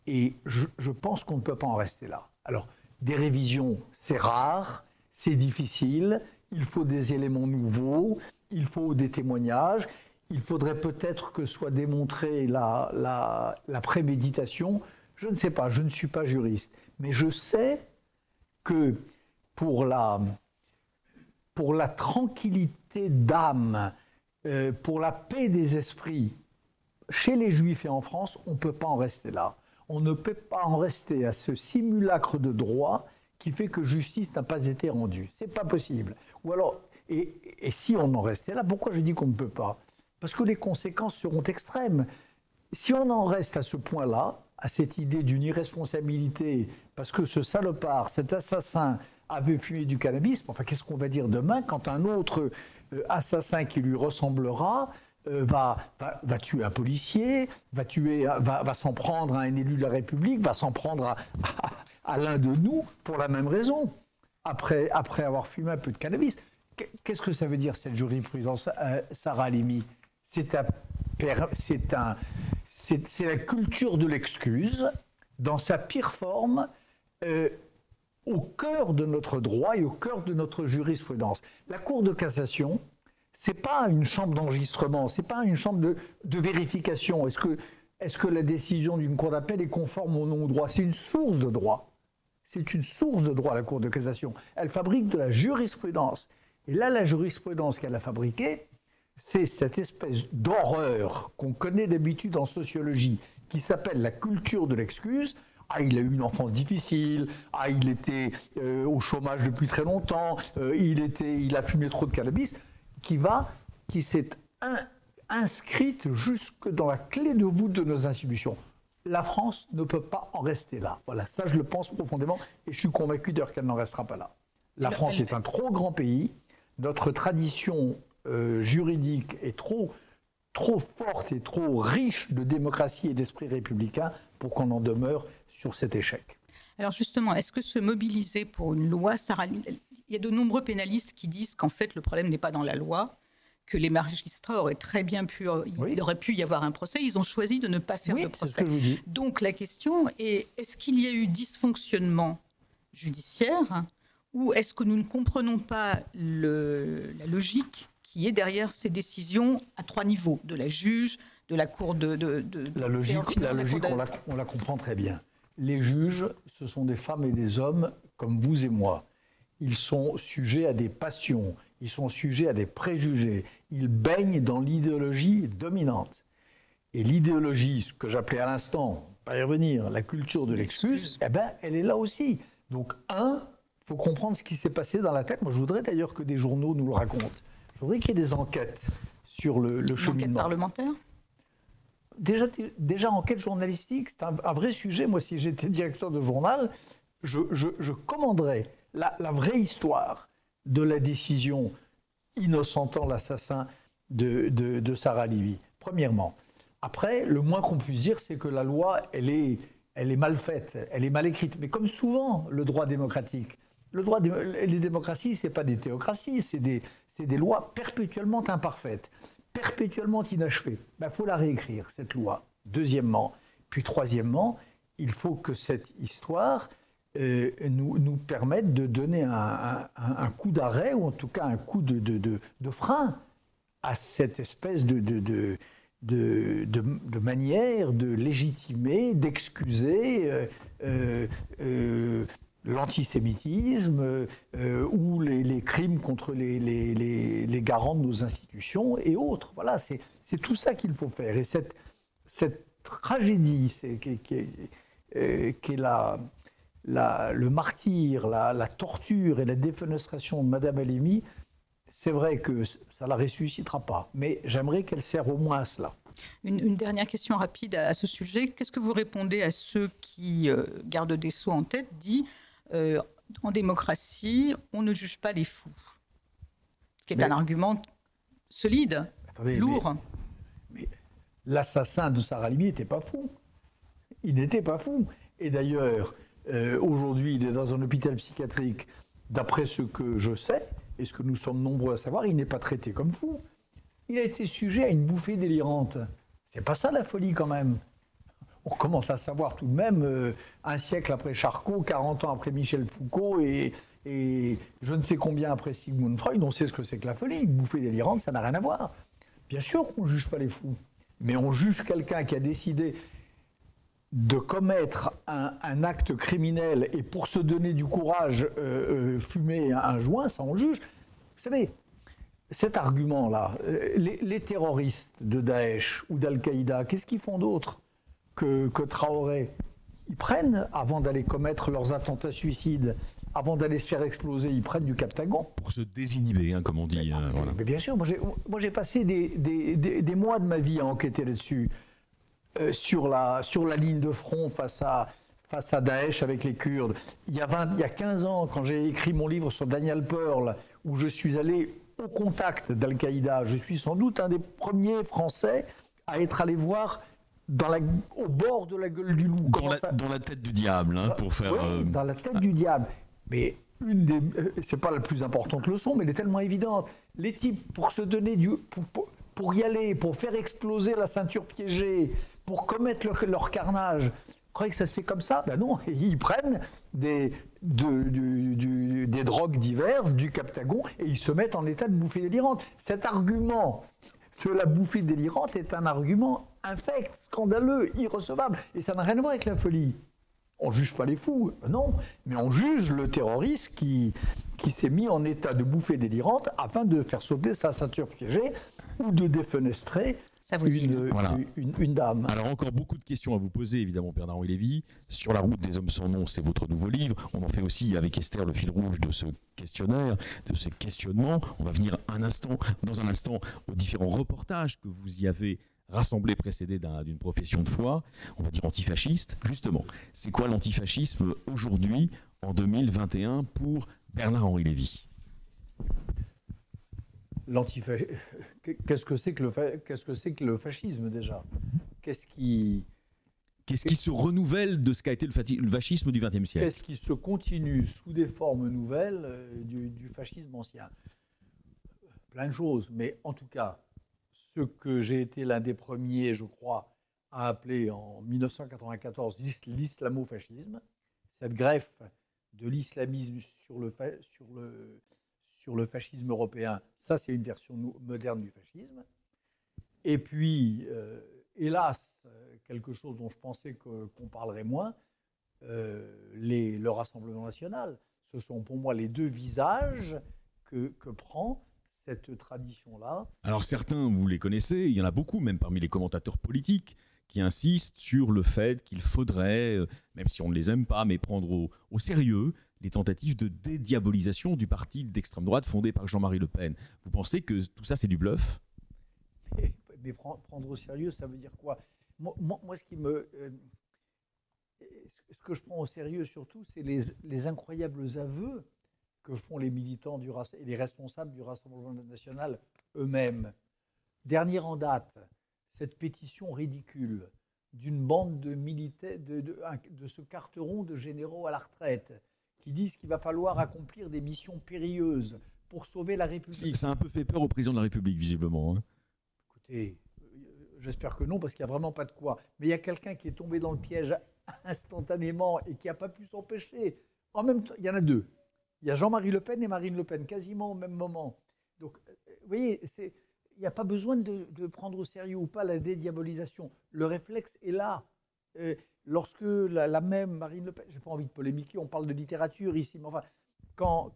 Et je pense qu'on ne peut pas en rester là. Alors, des révisions, c'est rare, c'est difficile, il faut des éléments nouveaux, il faut des témoignages. Il faudrait peut-être que soit démontrée la préméditation. Je ne sais pas, je ne suis pas juriste. Mais je sais que pour la tranquillité d'âme, pour la paix des esprits, chez les Juifs et en France, on ne peut pas en rester là. On ne peut pas en rester à ce simulacre de droit qui fait que justice n'a pas été rendue. Ce n'est pas possible. Ou alors, et si on en restait là, pourquoi je dis qu'on ne peut pas ? Parce que les conséquences seront extrêmes. Si on en reste à ce point-là, à cette idée d'une irresponsabilité, parce que ce salopard, cet assassin, avait fumé du cannabis, enfin, qu'est-ce qu'on va dire demain quand un autre assassin qui lui ressemblera va tuer un policier, va s'en prendre à un élu de la République, va s'en prendre à l'un de nous pour la même raison, après avoir fumé un peu de cannabis? Qu'est-ce que ça veut dire, cette jurisprudence Sarah Halimi? C'est la culture de l'excuse, dans sa pire forme, au cœur de notre droit et au cœur de notre jurisprudence. La Cour de cassation, ce n'est pas une chambre d'enregistrement, ce n'est pas une chambre de vérification. Est-ce que la décision d'une cour d'appel est conforme au non-droit? C'est une source de droit. C'est une source de droit, la Cour de cassation. Elle fabrique de la jurisprudence. Et là, la jurisprudence qu'elle a fabriquée, c'est cette espèce d'horreur qu'on connaît d'habitude en sociologie, qui s'appelle la culture de l'excuse. Ah, il a eu une enfance difficile, ah, il était au chômage depuis très longtemps, il a fumé trop de cannabis, qui s'est inscrite jusque dans la clé de voûte de nos institutions. La France ne peut pas en rester là. Voilà, ça je le pense profondément et je suis convaincu d'ailleurs qu'elle n'en restera pas là. La France est un trop grand pays, notre tradition juridique est trop forte et trop riche de démocratie et d'esprit républicain pour qu'on en demeure sur cet échec. Alors justement, est-ce que se mobiliser pour une loi, Sarah, il y a de nombreux pénalistes qui disent qu'en fait le problème n'est pas dans la loi, que les magistrats auraient très bien pu, il aurait pu y avoir un procès, ils ont choisi de ne pas faire de procès. C'est ce que je vous dis. Donc la question est, est-ce qu'il y a eu dysfonctionnement judiciaire ou est-ce que nous ne comprenons pas la logique qui est derrière ces décisions à trois niveaux, de la juge, de la cour de la logique, on la comprend très bien. Les juges, ce sont des femmes et des hommes comme vous et moi. Ils sont sujets à des passions, ils sont sujets à des préjugés, ils baignent dans l'idéologie dominante. Et l'idéologie, ce que j'appelais à l'instant, pas y revenir, la culture de l'excuse, eh ben, elle est là aussi. Donc il faut comprendre ce qui s'est passé dans la tête. Moi je voudrais d'ailleurs que des journaux nous le racontent. Je voudrais qu'il y ait des enquêtes sur le cheminement. Enquête parlementaire ? Déjà, enquête journalistique, c'est un vrai sujet. Moi, si j'étais directeur de journal, je commanderais la vraie histoire de la décision innocentant l'assassin de Sarah Halimi, premièrement. Après, le moins qu'on puisse dire, c'est que la loi, elle est mal faite, elle est mal écrite. Mais comme souvent, le droit démocratique, les démocraties, ce n'est pas des théocraties, c'est des lois perpétuellement imparfaites, perpétuellement inachevées. Ben, faut la réécrire, cette loi, deuxièmement. Puis troisièmement, il faut que cette histoire nous permette de donner un coup d'arrêt, ou en tout cas un coup de frein à cette espèce de manière de légitimer, d'excuser l'antisémitisme ou les crimes contre les garants de nos institutions et autres. Voilà, c'est tout ça qu'il faut faire. Et cette tragédie qui est le martyr, la torture et la défenestration de Madame Halimi, c'est vrai que ça ne la ressuscitera pas, mais j'aimerais qu'elle serve au moins à cela. Une dernière question rapide à ce sujet. Qu'est-ce que vous répondez à ceux qui gardent des sceaux en tête, dit en démocratie, on ne juge pas les fous, qui est un argument solide, lourd. Mais l'assassin de Sarah Halimi n'était pas fou. Il n'était pas fou. Et d'ailleurs, aujourd'hui, il est dans un hôpital psychiatrique. D'après ce que je sais, et ce que nous sommes nombreux à savoir, il n'est pas traité comme fou. Il a été sujet à une bouffée délirante. C'est pas ça la folie quand même. On commence à savoir tout de même, un siècle après Charcot, 40 ans après Michel Foucault et je ne sais combien après Sigmund Freud, on sait ce que c'est que la folie. Une bouffée délirante, ça n'a rien à voir. Bien sûr qu'on ne juge pas les fous, mais on juge quelqu'un qui a décidé de commettre un acte criminel et pour se donner du courage, fumer un joint, ça on le juge. Vous savez, cet argument-là, les terroristes de Daesh ou d'Al-Qaïda, qu'est-ce qu'ils font d'autre que Traoré, ils prennent, avant d'aller commettre leurs attentats suicides, avant d'aller se faire exploser, ils prennent du Captagon. Pour se désinhiber, hein, comme on dit. Voilà. Mais bien sûr, moi j'ai passé des mois de ma vie à enquêter là-dessus, sur la ligne de front face à Daesh avec les Kurdes. Il y a 15 ans, quand j'ai écrit mon livre sur Daniel Pearl, où je suis allé au contact d'Al-Qaïda, je suis sans doute un des premiers Français à être allé voir au bord de la gueule du loup. Dans la tête du diable, hein, pour faire... Oui, dans la tête du diable. Mais c'est pas la plus importante leçon, mais elle est tellement évidente. Les types, pour se donner pour y aller, pour faire exploser la ceinture piégée, pour commettre leur carnage, vous croyez que ça se fait comme ça? Ben non, ils prennent des drogues diverses, du Captagon, et ils se mettent en état de bouffée délirante. Cet argument que la bouffée délirante est un argument infect, scandaleux, irrecevable. Et ça n'a rien à voir avec la folie. On ne juge pas les fous, non, mais on juge le terroriste qui s'est mis en état de bouffée délirante afin de faire sauter sa ceinture piégée ou de défenestrer une dame. Alors encore beaucoup de questions à vous poser, évidemment, Bernard-Henri Lévy. Sur la route des hommes sans nom, c'est votre nouveau livre. On en fait aussi avec Esther le fil rouge de ce questionnaire, de ces questionnements. On va venir dans un instant aux différents reportages que vous y avez rassemblés, précédés d'une profession de foi, on va dire antifasciste. Justement, c'est quoi l'antifascisme aujourd'hui, en 2021, pour Bernard-Henri Lévy? Qu'est-ce que c'est que le fascisme, déjà? Qu'est-ce qui se renouvelle de ce qu'a été le fascisme du XXe siècle? Qu'est-ce qui se continue sous des formes nouvelles du fascisme ancien? Plein de choses, mais en tout cas, ce que j'ai été l'un des premiers, je crois, à appeler en 1994 l'islamo-fascisme, cette greffe de l'islamisme sur le fascisme européen, ça c'est une version moderne du fascisme. Et puis, hélas, quelque chose dont je pensais qu'on parlerait moins, le Rassemblement national. Ce sont pour moi les deux visages que prend cette tradition-là. Alors certains, vous les connaissez, il y en a beaucoup, même parmi les commentateurs politiques, qui insistent sur le fait qu'il faudrait, même si on ne les aime pas, mais prendre au sérieux les tentatives de dédiabolisation du parti d'extrême droite fondé par Jean-Marie Le Pen. Vous pensez que tout ça, c'est du bluff? Mais prendre au sérieux, ça veut dire quoi? Moi, ce que je prends au sérieux, surtout, c'est les incroyables aveux que font les militants et les responsables du Rassemblement national eux-mêmes. Dernière en date, cette pétition ridicule d'une bande de militaires, de ce quarteron de généraux à la retraite, qui disent qu'il va falloir accomplir des missions périlleuses pour sauver la République. Ça a un peu fait peur au président de la République, visiblement. Hein. Écoutez, j'espère que non, parce qu'il n'y a vraiment pas de quoi. Mais il y a quelqu'un qui est tombé dans le piège instantanément et qui n'a pas pu s'empêcher. En même temps, il y en a deux. Il y a Jean-Marie Le Pen et Marine Le Pen, quasiment au même moment. Donc, vous voyez, il n'y a pas besoin de prendre au sérieux ou pas la dédiabolisation. Le réflexe est là. Lorsque la même Marine Le Pen, j'ai pas envie de polémiquer, on parle de littérature ici, mais enfin, quand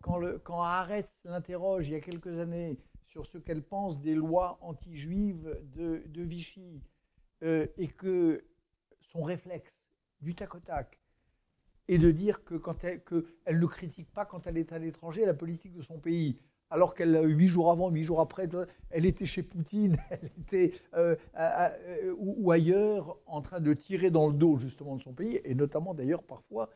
Haaretz l'interroge il y a quelques années sur ce qu'elle pense des lois anti-juives de Vichy, et que son réflexe, du tac au tac, est de dire qu'elle ne critique pas quand elle est à l'étranger la politique de son pays, alors qu'elle, 8 jours avant, 8 jours après, elle était chez Poutine, elle était ou ailleurs, en train de tirer dans le dos justement de son pays, et notamment d'ailleurs parfois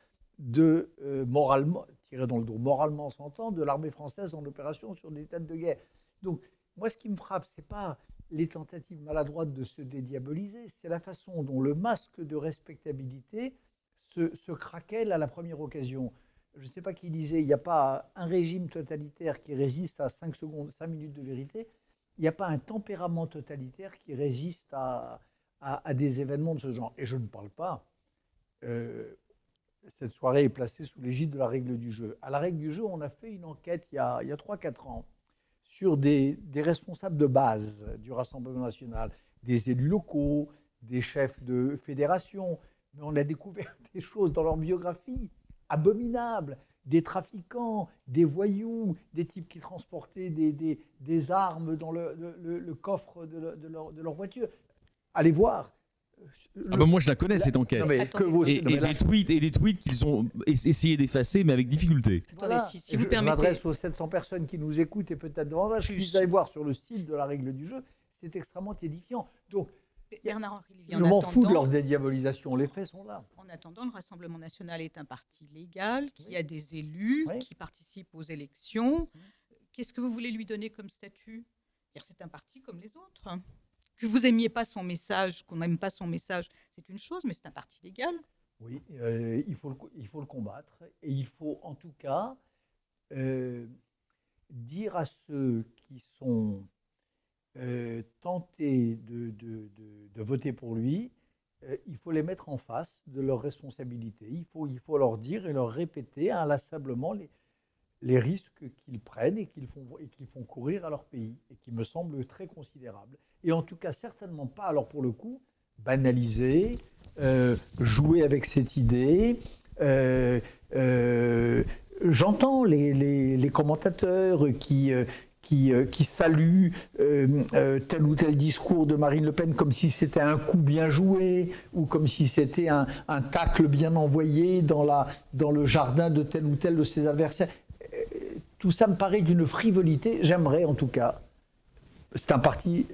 moralement, tirer dans le dos, moralement s'entend, de l'armée française en opération sur des têtes de guerre. Donc moi ce qui me frappe, c'est pas les tentatives maladroites de se dédiaboliser, c'est la façon dont le masque de respectabilité se craquelle à la première occasion. Je ne sais pas qui disait, il n'y a pas un régime totalitaire qui résiste à 5 secondes, 5 minutes de vérité. Il n'y a pas un tempérament totalitaire qui résiste à des événements de ce genre. Et je ne parle pas. Cette soirée est placée sous l'égide de la règle du jeu. À la règle du jeu, on a fait une enquête il y a 3-4 ans sur des responsables de base du Rassemblement national, des élus locaux, des chefs de fédération. Mais on a découvert des choses dans leur biographie abominables, des trafiquants, des voyous, des types qui transportaient des armes dans le coffre de leur voiture. Allez voir. Moi, je la connais, cette enquête. Et des tweets qu'ils ont essayé d'effacer, mais avec difficulté. Voilà. Attendez, si vous permettez. Je m'adresse aux 700 personnes qui nous écoutent et peut-être devant là. Je vous allez voir sur le site de la règle du jeu, c'est extrêmement édifiant. Donc, je m'en fous de leur dédiabolisation, les faits sont là. En attendant, le Rassemblement national est un parti légal, qui a des élus, qui participent aux élections. Qu'est-ce que vous voulez lui donner comme statut? C'est un parti comme les autres. Que vous n'aimiez pas son message, qu'on n'aime pas son message, c'est une chose, mais c'est un parti légal. Oui, il faut le combattre. Et il faut en tout cas dire à ceux qui sont tenter de voter pour lui, il faut les mettre en face de leurs responsabilités. Il faut leur dire et leur répéter inlassablement les risques qu'ils prennent et qu'ils font courir à leur pays, et qui me semblent très considérables. Et en tout cas, certainement pas, alors pour le coup, banaliser, jouer avec cette idée. J'entends les commentateurs qui qui salue tel ou tel discours de Marine Le Pen comme si c'était un coup bien joué ou comme si c'était un tacle bien envoyé dans le jardin de tel ou tel de ses adversaires. Tout ça me paraît d'une frivolité. J'aimerais en tout cas, c'est un parti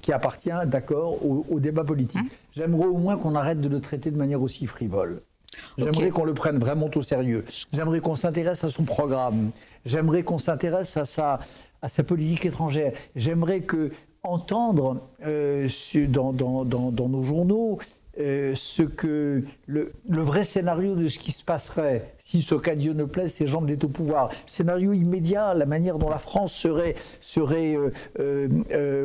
qui appartient, d'accord, au débat politique. J'aimerais au moins qu'on arrête de le traiter de manière aussi frivole. J'aimerais qu'on le prenne vraiment au sérieux. J'aimerais qu'on s'intéresse à son programme. J'aimerais qu'on s'intéresse à sa politique étrangère. J'aimerais entendre dans nos journaux ce que le vrai scénario de ce qui se passerait si ce qu'à Dieu ne plaise, ces gens étaient au pouvoir. Scénario immédiat, la manière dont la France serait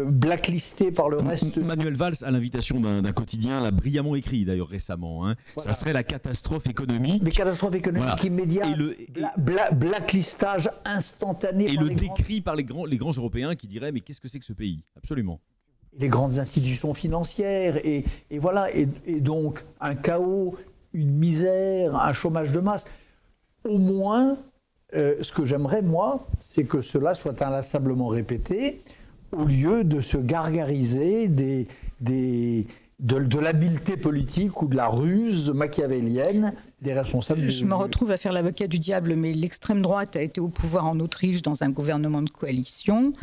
blacklistée par le reste. Manuel Valls, à l'invitation d'un quotidien, l'a brillamment écrit d'ailleurs récemment. Hein. Voilà. Ça serait la catastrophe économique. Mais catastrophe économique immédiate, blacklistage instantané. Et le décrit par les grands Européens qui diraient mais qu'est-ce que c'est que ce pays? Absolument. Les grandes institutions financières, et voilà, et donc un chaos, une misère, un chômage de masse. Au moins, ce que j'aimerais, moi, c'est que cela soit inlassablement répété, au lieu de se gargariser de l'habileté politique ou de la ruse machiavélienne des responsables. Je me retrouve à faire l'avocat du diable, mais l'extrême droite a été au pouvoir en Autriche dans un gouvernement de coalition.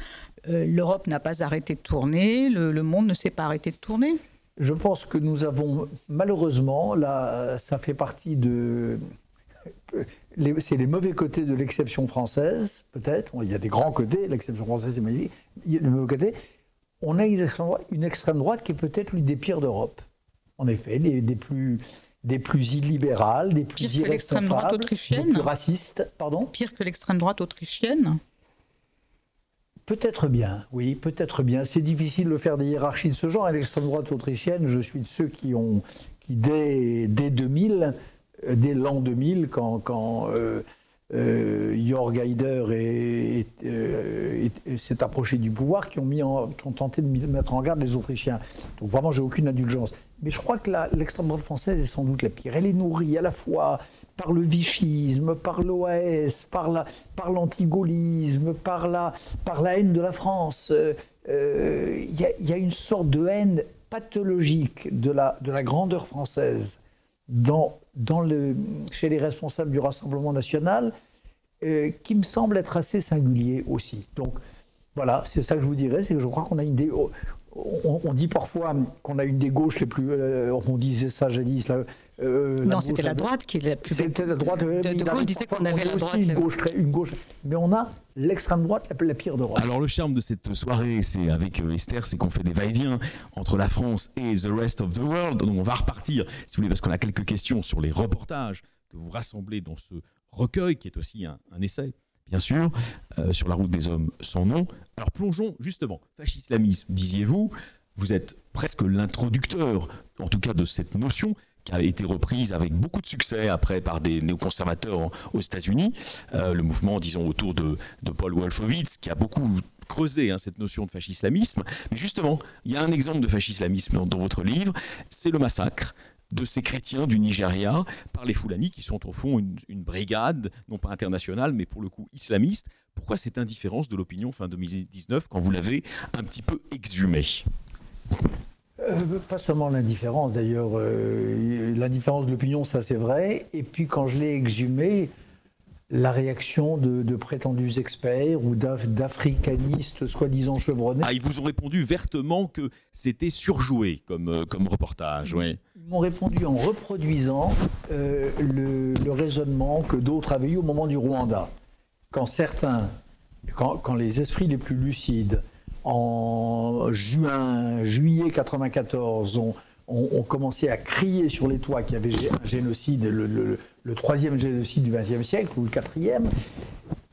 L'Europe n'a pas arrêté de tourner, le monde ne s'est pas arrêté de tourner. Je pense que nous avons, malheureusement, là, ça fait partie de... C'est les mauvais côtés de l'exception française, peut-être. Il y a des grands côtés, l'exception française est magnifique. Il y a les mauvais côtés. On a une extrême droite qui est peut-être l'une des pires d'Europe. En effet, des plus illibérales, des plus irresponsables, l'extrême droite autrichienne, des plus racistes. Pardon ? Pire que l'extrême droite autrichienne ? Peut-être bien, oui, peut-être bien. C'est difficile de faire des hiérarchies de ce genre. À l'extrême droite autrichienne, je suis de ceux qui dès l'an 2000, quand Jörg Haider s'est approché du pouvoir, qui ont tenté de mettre en garde les Autrichiens. Donc vraiment, j'ai aucune indulgence. Mais je crois que l'extrême droite française est sans doute la pire. Elle est nourrie à la fois par le vichisme, par l'OAS, par l'antigaullisme, par la haine de la France. Il y a une sorte de haine pathologique de la grandeur française chez les responsables du Rassemblement national, qui me semble être assez singulier aussi. Donc voilà, c'est ça que je vous dirais, c'est que je crois qu'on a une des... On dit parfois qu'on a une des gauches les plus... on disait ça jadis... Non, c'était la droite qui est la plus... C'était la droite... De Gaulle disait qu'on avait la droite... Une gauche, mais on a l'extrême droite la pire d'Europe. Alors le charme de cette soirée, c'est avec Esther, c'est qu'on fait des va-et-vient entre la France et the rest of the world. Donc on va repartir, si vous voulez, parce qu'on a quelques questions sur les reportages que vous rassemblez dans ce recueil, qui est aussi un essai, bien sûr, sur la route des hommes sans nom. Alors plongeons justement, fascisme-islamisme, disiez-vous, vous êtes presque l'introducteur, en tout cas de cette notion, qui a été reprise avec beaucoup de succès après par des néoconservateurs aux États-Unis, le mouvement, disons, autour de Paul Wolfowitz, qui a beaucoup creusé cette notion de fascisme-islamisme. Mais justement, il y a un exemple de fascisme-islamisme dans votre livre, c'est le massacre de ces chrétiens du Nigeria par les Fulani, qui sont au fond une brigade, non pas internationale, mais pour le coup islamiste. Pourquoi cette indifférence de l'opinion fin 2019 quand vous l'avez un petit peu exhumée ? Pas seulement l'indifférence d'ailleurs, l'indifférence de l'opinion, ça c'est vrai, et puis quand je l'ai exhumée, la réaction de prétendus experts ou d'africanistes soi-disant chevronnés. Ah, ils vous ont répondu vertement que c'était surjoué comme reportage, oui. Ils m'ont répondu en reproduisant le raisonnement que d'autres avaient eu au moment du Rwanda. Quand certains, quand les esprits les plus lucides, en juillet 1994, ont commencé à crier sur les toits qu'il y avait un génocide, le troisième génocide du XXe siècle, ou le quatrième,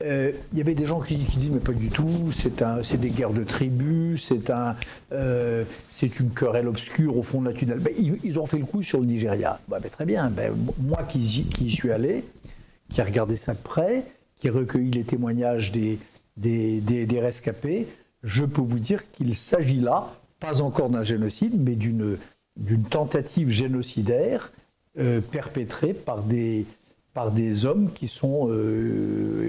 il y avait des gens qui disent mais pas du tout, c'est des guerres de tribus, c'est une querelle obscure au fond de la tunnel. Ben, ils ont fait le coup sur le Nigeria. Ben, très bien, moi qui y suis allé, qui a regardé ça de près, qui a recueilli les témoignages des rescapés, je peux vous dire qu'il s'agit là, pas encore d'un génocide, mais d'une tentative génocidaire perpétrée par des hommes qui sont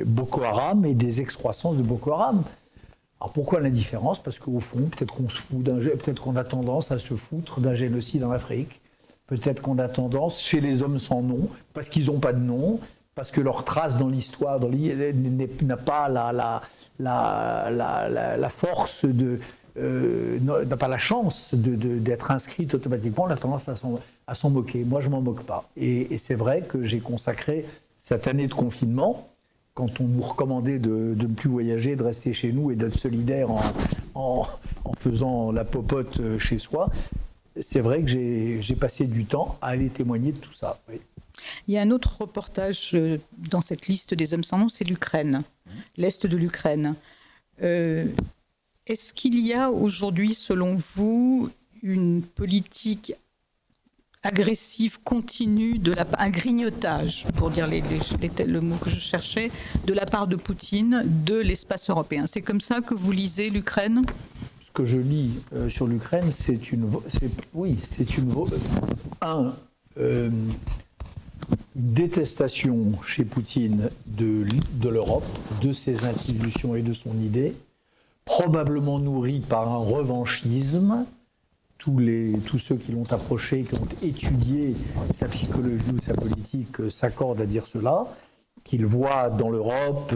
Boko Haram et des excroissances de Boko Haram. Alors pourquoi l'indifférence? Parce qu'au fond, peut-être qu'on se fout d'un, peut-être qu'on a tendance à se foutre d'un génocide en Afrique, peut-être qu'on a tendance, chez les hommes sans nom, parce qu'ils n'ont pas de nom, parce que leur trace dans l'histoire n'a pas la force de... n'a pas la chance d'être inscrite automatiquement, on a tendance à s'en moquer. Moi, je ne m'en moque pas. Et c'est vrai que j'ai consacré cette année de confinement, quand on nous recommandait de ne plus voyager, de rester chez nous et d'être solidaire en faisant la popote chez soi, c'est vrai que j'ai passé du temps à aller témoigner de tout ça. Oui. Il y a un autre reportage dans cette liste des hommes sans nom, c'est l'Ukraine, l'Est de l'Ukraine. Est-ce qu'il y a aujourd'hui, selon vous, une politique agressive, continue, un grignotage, pour dire le mot que je cherchais, de la part de Poutine, de l'espace européen? C'est comme ça que vous lisez l'Ukraine? Ce que je lis sur l'Ukraine, c'est une détestation chez Poutine de l'Europe, de ses institutions et de son idée, probablement nourrie par un revanchisme. Tous ceux qui l'ont approché, qui ont étudié sa psychologie ou sa politique s'accordent à dire cela, qu'ils voient dans l'Europe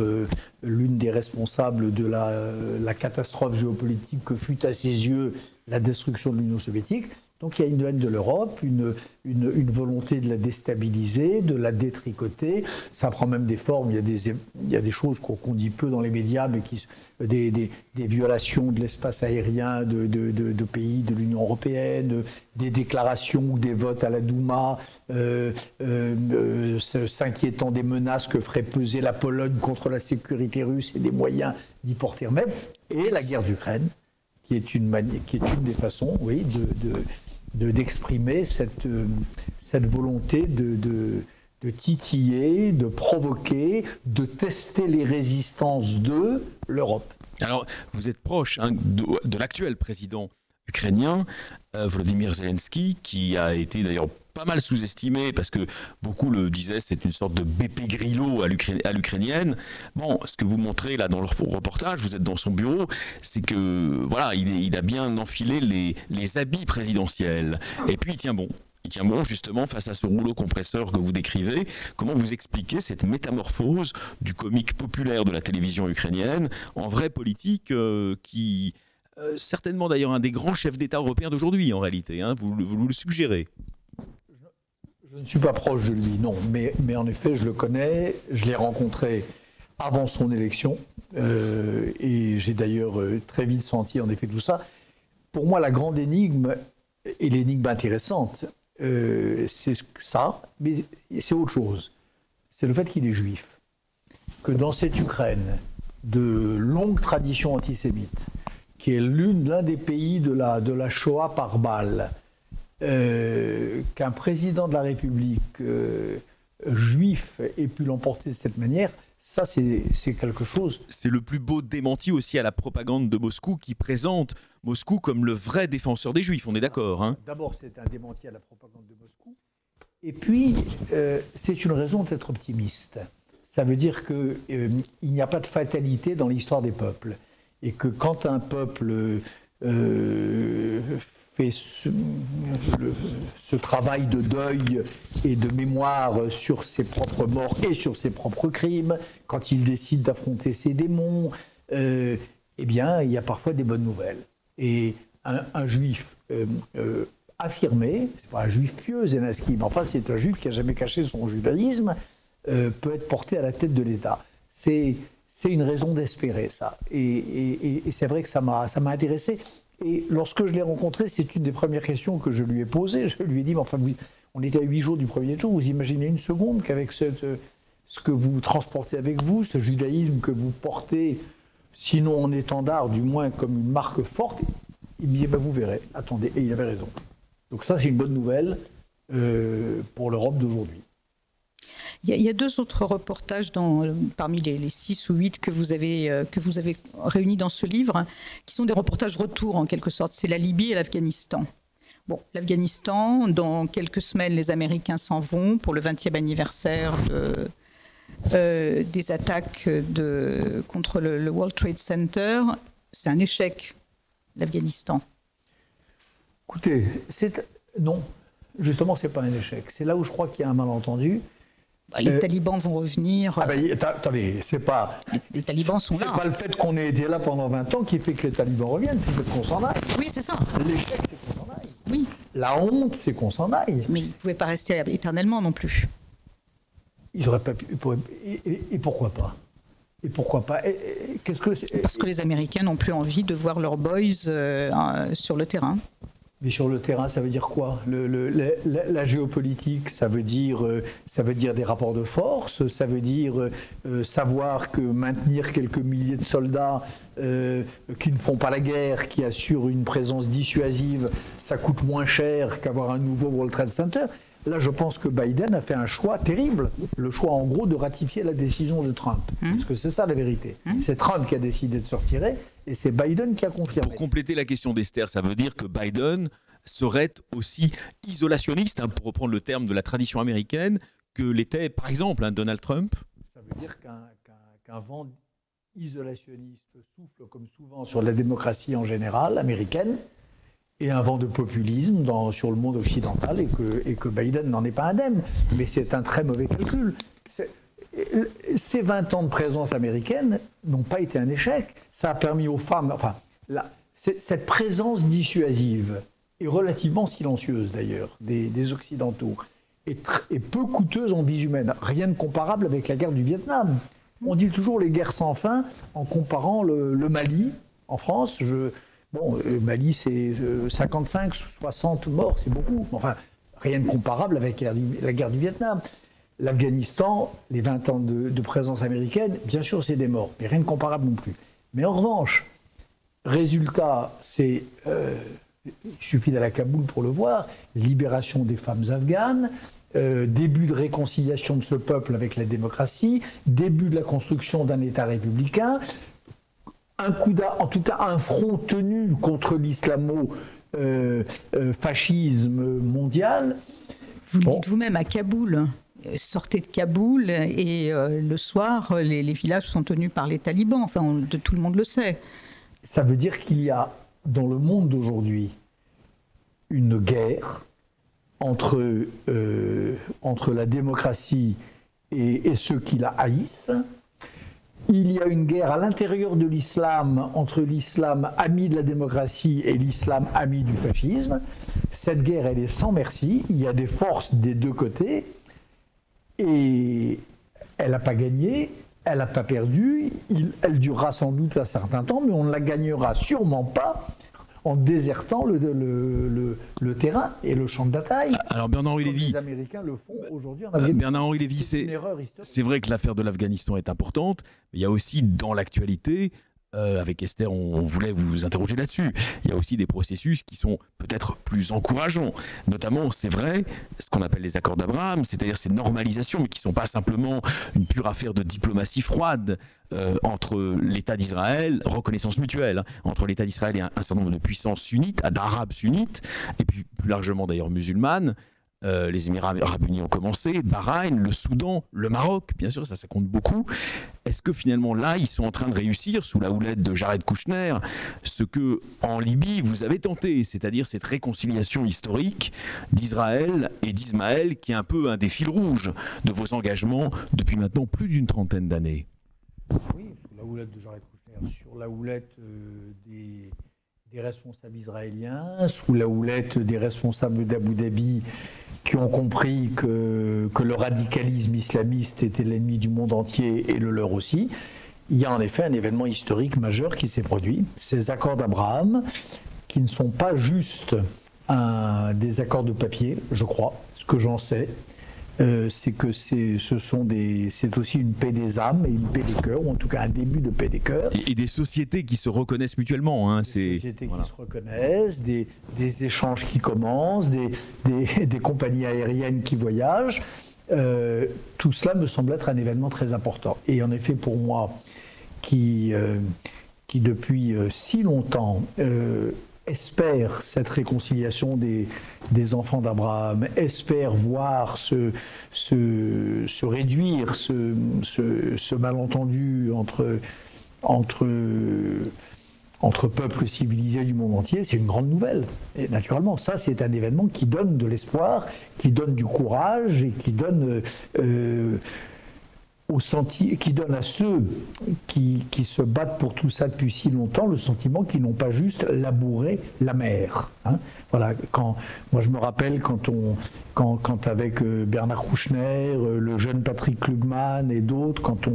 l'une des responsables de la catastrophe géopolitique que fut à ses yeux la destruction de l'Union soviétique. Donc il y a une haine de l'Europe, une volonté de la déstabiliser, de la détricoter. Ça prend même des formes. Il y a des choses qu'on dit peu dans les médias, mais des violations de l'espace aérien de pays de l'Union européenne, des déclarations ou des votes à la Douma, s'inquiétant des menaces que ferait peser la Pologne contre la sécurité russe et des moyens d'y porter remède. Et la guerre d'Ukraine, qui est une des façons, oui, d'exprimer cette volonté de titiller, de provoquer, de tester les résistances de l'Europe. Alors, vous êtes proche de l'actuel président ukrainien, Volodymyr Zelensky, qui a été d'ailleurs pas mal sous-estimé, parce que beaucoup le disaient, c'est une sorte de BP Grillo à l'ukrainienne. Bon, ce que vous montrez là dans le reportage, vous êtes dans son bureau, c'est que voilà, il a bien enfilé les habits présidentiels. Et puis il tient bon justement face à ce rouleau compresseur que vous décrivez. Comment vous expliquez cette métamorphose du comique populaire de la télévision ukrainienne en vrai politique qui... certainement d'ailleurs un des grands chefs d'État européens d'aujourd'hui en réalité, hein, vous le suggérez. Je ne suis pas proche de lui, non, mais en effet je le connais, je l'ai rencontré avant son élection et j'ai d'ailleurs très vite senti en effet tout ça. Pour moi la grande énigme, et l'énigme intéressante, c'est ça, mais c'est autre chose. C'est le fait qu'il est juif, que dans cette Ukraine de longue tradition antisémite, qui est l'un des pays de la Shoah par balle, qu'un président de la République juif ait pu l'emporter de cette manière, ça c'est quelque chose... C'est le plus beau démenti aussi à la propagande de Moscou, qui présente Moscou comme le vrai défenseur des Juifs, on est d'accord, hein ? D'abord c'est un démenti à la propagande de Moscou, et puis c'est une raison d'être optimiste. Ça veut dire qu'il n'y a pas de fatalité dans l'histoire des peuples. Et que quand un peuple fait ce travail de deuil et de mémoire sur ses propres morts et sur ses propres crimes, quand il décide d'affronter ses démons, eh bien, il y a parfois des bonnes nouvelles. Et un juif affirmé, c'est pas un juif pieux, Zelensky, mais enfin c'est un juif qui n'a jamais caché son judaïsme, peut être porté à la tête de l'État. C'est une raison d'espérer, ça. Et c'est vrai que ça m'a intéressé. Et lorsque je l'ai rencontré, c'est une des premières questions que je lui ai posées. Je lui ai dit, mais enfin, on était à 8 jours du premier tour, vous imaginez une seconde qu'avec ce que vous transportez avec vous, ce judaïsme que vous portez, sinon en étendard, du moins comme une marque forte, il me dit, ben, vous verrez, attendez. Et il avait raison. Donc ça, c'est une bonne nouvelle pour l'Europe d'aujourd'hui. Il y a deux autres reportages parmi les 6 ou 8 que vous avez réunis dans ce livre, qui sont des reportages retour en quelque sorte. C'est la Libye et l'Afghanistan. Bon, l'Afghanistan, dans quelques semaines, les Américains s'en vont pour le 20e anniversaire des attaques contre le World Trade Center. c'est un échec, l'Afghanistan? Écoutez, non, justement, ce n'est pas un échec. C'est là où je crois qu'il y a un malentendu. Bah, les talibans vont revenir. Ah ben, attendez, c'est pas. Les talibans sont là. C'est pas le fait qu'on ait été là pendant 20 ans qui fait que les talibans reviennent, c'est le fait qu'on s'en aille. Oui, c'est ça. L'échec, c'est qu'on s'en aille. Oui. La honte, c'est qu'on s'en aille. Mais ils ne pouvaient pas rester éternellement non plus. Ils auraient pas pu. Et pourquoi pas? Et pourquoi pas? Qu'est-ce que Parce que les Américains n'ont plus envie de voir leurs boys sur le terrain. Mais sur le terrain, ça veut dire quoi? La géopolitique, ça veut dire des rapports de force, ça veut dire savoir que maintenir quelques milliers de soldats qui ne font pas la guerre, qui assurent une présence dissuasive, ça coûte moins cher qu'avoir un nouveau World Trade Center. Là, je pense que Biden a fait un choix terrible, le choix en gros de ratifier la décision de Trump, parce que c'est ça la vérité. C'est Trump qui a décidé de se retirer et c'est Biden qui a confirmé. Pour compléter la question d'Esther, ça veut dire que Biden serait aussi isolationniste, hein, pour reprendre le terme de la tradition américaine, que l'était par exemple Donald Trump? Ça veut dire qu'un vent isolationniste souffle comme souvent sur la démocratie en général américaine, et un vent de populisme sur le monde occidental, et que Biden n'en est pas indemne. Mais c'est un très mauvais calcul. Ces 20 ans de présence américaine n'ont pas été un échec. Ça a permis aux femmes... Enfin, cette présence dissuasive, et relativement silencieuse d'ailleurs, des Occidentaux, est peu coûteuse en vies humaines. Rien de comparable avec la guerre du Vietnam. On dit toujours les guerres sans fin en comparant le Mali, en France... Bon, Mali, c'est 55, 60 morts, c'est beaucoup. Enfin, rien de comparable avec la guerre du Vietnam. L'Afghanistan, les 20 ans de présence américaine, bien sûr, c'est des morts, mais rien de comparable non plus. Mais en revanche, résultat, c'est... il suffit d'aller à Kaboul pour le voir, libération des femmes afghanes, début de réconciliation de ce peuple avec la démocratie, début de la construction d'un État républicain... Un coup d'arrêt, en tout cas un front tenu contre l'islamo-fascisme mondial. Vous le dites vous-même, à Kaboul, sortez de Kaboul et le soir, les villages sont tenus par les talibans, enfin tout le monde le sait. Ça veut dire qu'il y a dans le monde d'aujourd'hui une guerre entre la démocratie et ceux qui la haïssent. Il y a une guerre à l'intérieur de l'islam, entre l'islam ami de la démocratie et l'islam ami du fascisme. Cette guerre, elle est sans merci. Il y a des forces des deux côtés. Et elle n'a pas gagné, elle n'a pas perdu. Elle durera sans doute un certain temps, mais on ne la gagnera sûrement pas en désertant le terrain et le champ de bataille. Alors Bernard-Henri Lévy, les Américains le font aujourd'hui. Bernard-Henri Lévy, c'est vrai que l'affaire de l'Afghanistan est importante, mais il y a aussi dans l'actualité, avec Esther, on voulait vous interroger là-dessus, il y a aussi des processus qui sont peut-être plus encourageants, notamment, c'est vrai, ce qu'on appelle les accords d'Abraham, c'est-à-dire ces normalisations, mais qui ne sont pas simplement une pure affaire de diplomatie froide, entre l'État d'Israël, reconnaissance mutuelle, hein, entre l'État d'Israël et un certain nombre de puissances sunnites, d'arabes sunnites, et puis plus largement d'ailleurs musulmanes, les Émirats arabes unis ont commencé, Bahreïn, le Soudan, le Maroc, bien sûr, ça compte beaucoup. Est-ce que finalement là, ils sont en train de réussir, sous la houlette de Jared Kushner, ce que en Libye vous avez tenté, c'est-à-dire cette réconciliation historique d'Israël et d'Ismaël, qui est un peu un des fils rouges de vos engagements depuis maintenant plus d'une trentaine d'années? Oui, sous la houlette de Jared Kushner, sur la houlette des responsables israéliens, sous la houlette des responsables d'Abu Dhabi qui ont compris que le radicalisme islamiste était l'ennemi du monde entier et le leur aussi. Il y a en effet un événement historique majeur qui s'est produit, ces accords d'Abraham, qui ne sont pas juste des accords de papier, je crois, ce que j'en sais. C'est que c'est aussi une paix des âmes et une paix des cœurs, ou en tout cas un début de paix des cœurs. Et des sociétés qui se reconnaissent mutuellement. Hein, qui se reconnaissent, des échanges qui commencent, des compagnies aériennes qui voyagent. Tout cela me semble être un événement très important. Et en effet, pour moi, qui depuis si longtemps... espère cette réconciliation des enfants d'Abraham, espère voir se réduire ce malentendu entre entre peuples civilisés du monde entier, c'est une grande nouvelle. Et naturellement, ça, c'est un événement qui donne de l'espoir, qui donne du courage et qui donne, à ceux qui se battent pour tout ça depuis si longtemps le sentiment qu'ils n'ont pas juste labouré la mer. Hein. Voilà, moi, je me rappelle quand avec Bernard Kouchner, le jeune Patrick Klugman et d'autres, quand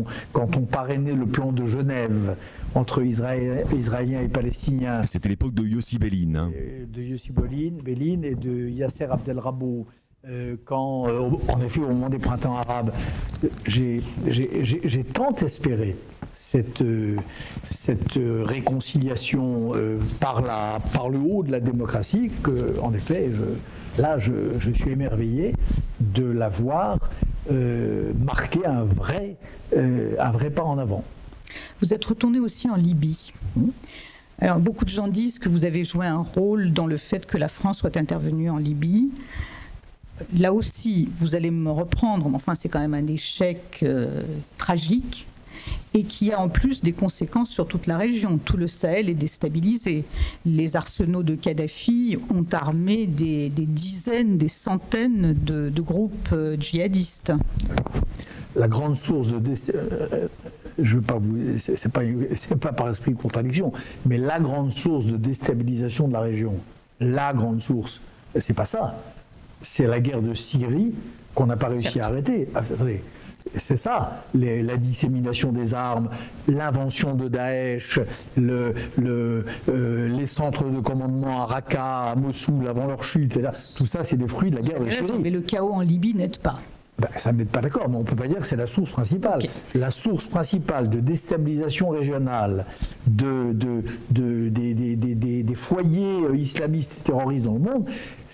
on parrainait le plan de Genève entre Israéliens et Palestiniens. C'était l'époque de Yossi Bellin. Hein. De Yossi Bellin et de Yasser Abdelrabot. En effet, au moment des printemps arabes, j'ai tant espéré cette réconciliation par le haut de la démocratie que, en effet, je suis émerveillé de la voir marquer un vrai pas en avant. Vous êtes retourné aussi en Libye. Alors, beaucoup de gens disent que vous avez joué un rôle dans le fait que la France soit intervenue en Libye. Là aussi, vous allez me reprendre, mais enfin c'est quand même un échec tragique et qui a en plus des conséquences sur toute la région. Tout le Sahel est déstabilisé. Les arsenaux de Kadhafi ont armé des dizaines, des centaines de groupes djihadistes. La grande source de c'est pas par esprit de contradiction, mais la grande source de déstabilisation de la région, la grande source, c'est pas ça. C'est la guerre de Syrie qu'on n'a pas réussi à arrêter. C'est ça, la dissémination des armes, l'invention de Daesh, les centres de commandement à Raqqa, à Mossoul, avant leur chute, et là, tout ça c'est des fruits de la guerre de Syrie. Mais le chaos en Libye n'aide pas. Ben, ça ne m'aide pas d'accord, mais on ne peut pas dire que c'est la source principale. Okay. La source principale de déstabilisation régionale, des foyers islamistes et terroristes dans le monde,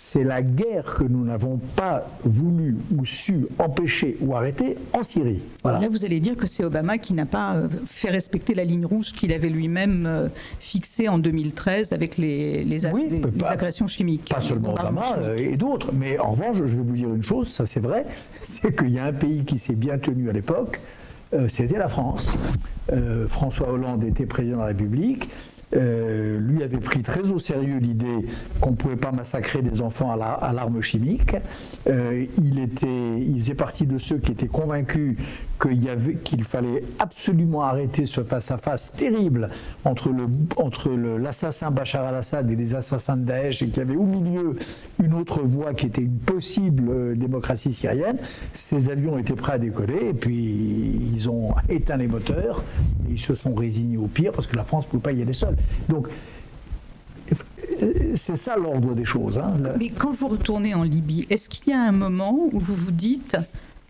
c'est la guerre que nous n'avons pas voulu ou su empêcher ou arrêter en Syrie. Voilà. Là, vous allez dire que c'est Obama qui n'a pas fait respecter la ligne rouge qu'il avait lui-même fixée en 2013 avec les agressions chimiques. Pas seulement Obama et d'autres, mais en revanche, je vais vous dire une chose, ça c'est vrai, c'est qu'il y a un pays qui s'est bien tenu à l'époque, c'était la France. François Hollande était président de la République. Lui avait pris très au sérieux l'idée qu'on ne pouvait pas massacrer des enfants à l'arme chimique. Il faisait partie de ceux qui étaient convaincus qu'il fallait absolument arrêter ce face-à-face terrible entre l'assassin Bachar al-Assad et les assassins de Daesh, et qu'il y avait au milieu une autre voie qui était une possible démocratie syrienne. Ces avions étaient prêts à décoller, et puis ils ont éteint les moteurs, et ils se sont résignés au pire, parce que la France ne pouvait pas y aller seule. Donc, c'est ça l'ordre des choses. Hein. Mais quand vous retournez en Libye, est-ce qu'il y a un moment où vous vous dites...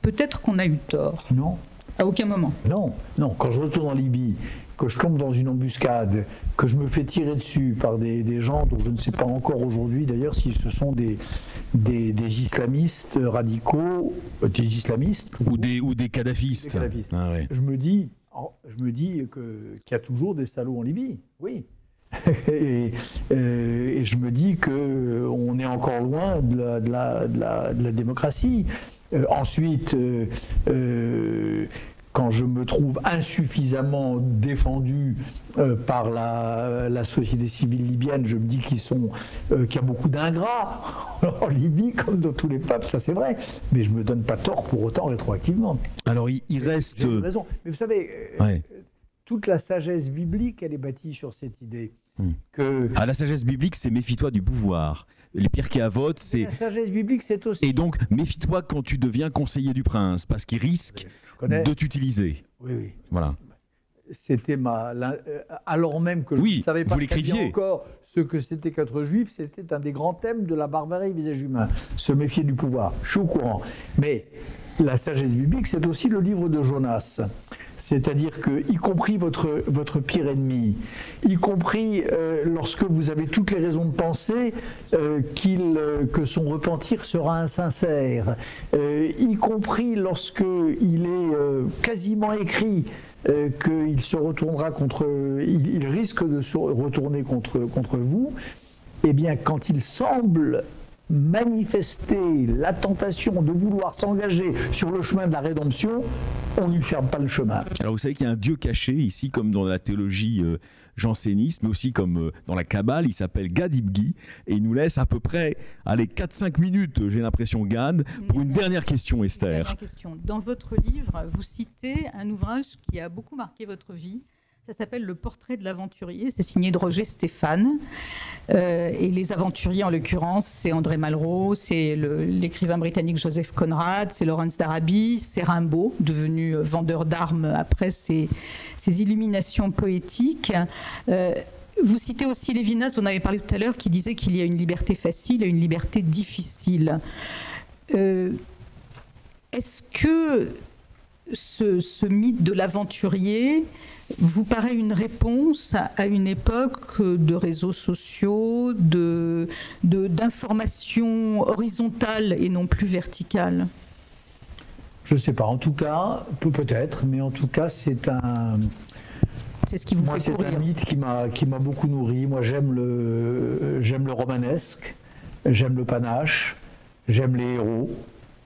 peut-être qu'on a eu tort. Non. À aucun moment. Non, non. Quand je retourne en Libye, que je tombe dans une embuscade, que je me fais tirer dessus par des gens dont je ne sais pas encore aujourd'hui d'ailleurs si ce sont des islamistes radicaux, des islamistes ou des kadhafistes. Ah, ouais. Je me dis qu'il y a toujours des salauds en Libye. Oui. et je me dis que on est encore loin de la démocratie. Ensuite, quand je me trouve insuffisamment défendu par la société civile libyenne, je me dis qu'il y a beaucoup d'ingrats en Libye, comme dans tous les peuples, ça c'est vrai, mais je ne me donne pas tort pour autant rétroactivement. Alors il reste... J'ai raison, mais vous savez, ouais. Toute la sagesse biblique, elle est bâtie sur cette idée. Que... Ah, la sagesse biblique, c'est méfie-toi du pouvoir. Les pires cavotes, c'est... La sagesse biblique, c'est aussi... Et donc, méfie-toi quand tu deviens conseiller du prince, parce qu'il risque de t'utiliser. Oui, oui. Voilà. C'était alors même que je ne savais pas encore ce que c'était qu'être juif, c'était un des grands thèmes de la barbarie visage humain. Se méfier du pouvoir, je suis au courant. Mais la sagesse biblique, c'est aussi le livre de Jonas. C'est-à-dire que, y compris votre pire ennemi, y compris lorsque vous avez toutes les raisons de penser que son repentir sera insincère, y compris lorsque il est quasiment écrit qu'il se retournera il risque de se retourner contre vous, eh bien, quand il semble manifester la tentation de vouloir s'engager sur le chemin de la rédemption, on ne lui ferme pas le chemin. Alors vous savez qu'il y a un Dieu caché ici, comme dans la théologie janséniste, mais aussi comme dans la Kabbale, il s'appelle Gad Ibghi, et il nous laisse à peu près 4-5 minutes, j'ai l'impression, Gad, pour une dernière question, Esther. Une dernière question. Dans votre livre, vous citez un ouvrage qui a beaucoup marqué votre vie. Ça s'appelle « Le portrait de l'aventurier », c'est signé de Roger Stéphane. Et les aventuriers, en l'occurrence, c'est André Malraux, c'est l'écrivain britannique Joseph Conrad, c'est Lawrence d'Arabie, c'est Rimbaud, devenu vendeur d'armes après ses illuminations poétiques. Vous citez aussi Lévinas, vous en avez parlé tout à l'heure, qui disait qu'il y a une liberté facile et une liberté difficile. Est-ce que ce mythe de l'aventurier vous paraît une réponse à une époque de réseaux sociaux, d'informations horizontales et non plus verticales? Je ne sais pas, en tout cas, peut-être, mais en tout cas c'est un... C'est ce qui vous fait courir. C'est un mythe qui m'a beaucoup nourri. Moi j'aime le romanesque, j'aime le panache, j'aime les héros,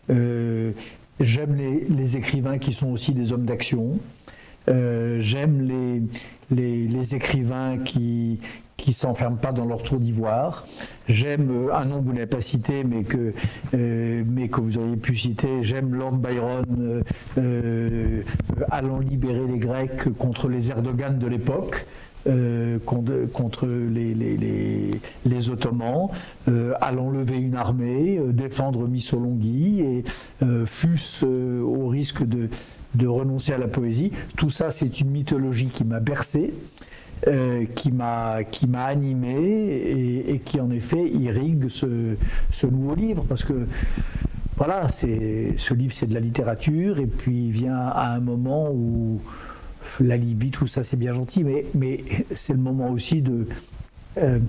j'aime les écrivains qui sont aussi des hommes d'action. J'aime les écrivains qui ne s'enferment pas dans leur tour d'ivoire. J'aime un nom que vous n'avez pas cité, mais que vous auriez pu citer. J'aime Lord Byron allant libérer les Grecs contre les Erdogan de l'époque. Contre les Ottomans, allant lever une armée, défendre Missolonghi, et fût-ce au risque de renoncer à la poésie. Tout ça, c'est une mythologie qui m'a bercé, qui m'a animé, et qui en effet irrigue ce nouveau livre, parce que voilà, ce livre c'est de la littérature, et puis il vient à un moment où la Libye, tout ça, c'est bien gentil, mais c'est le moment aussi de,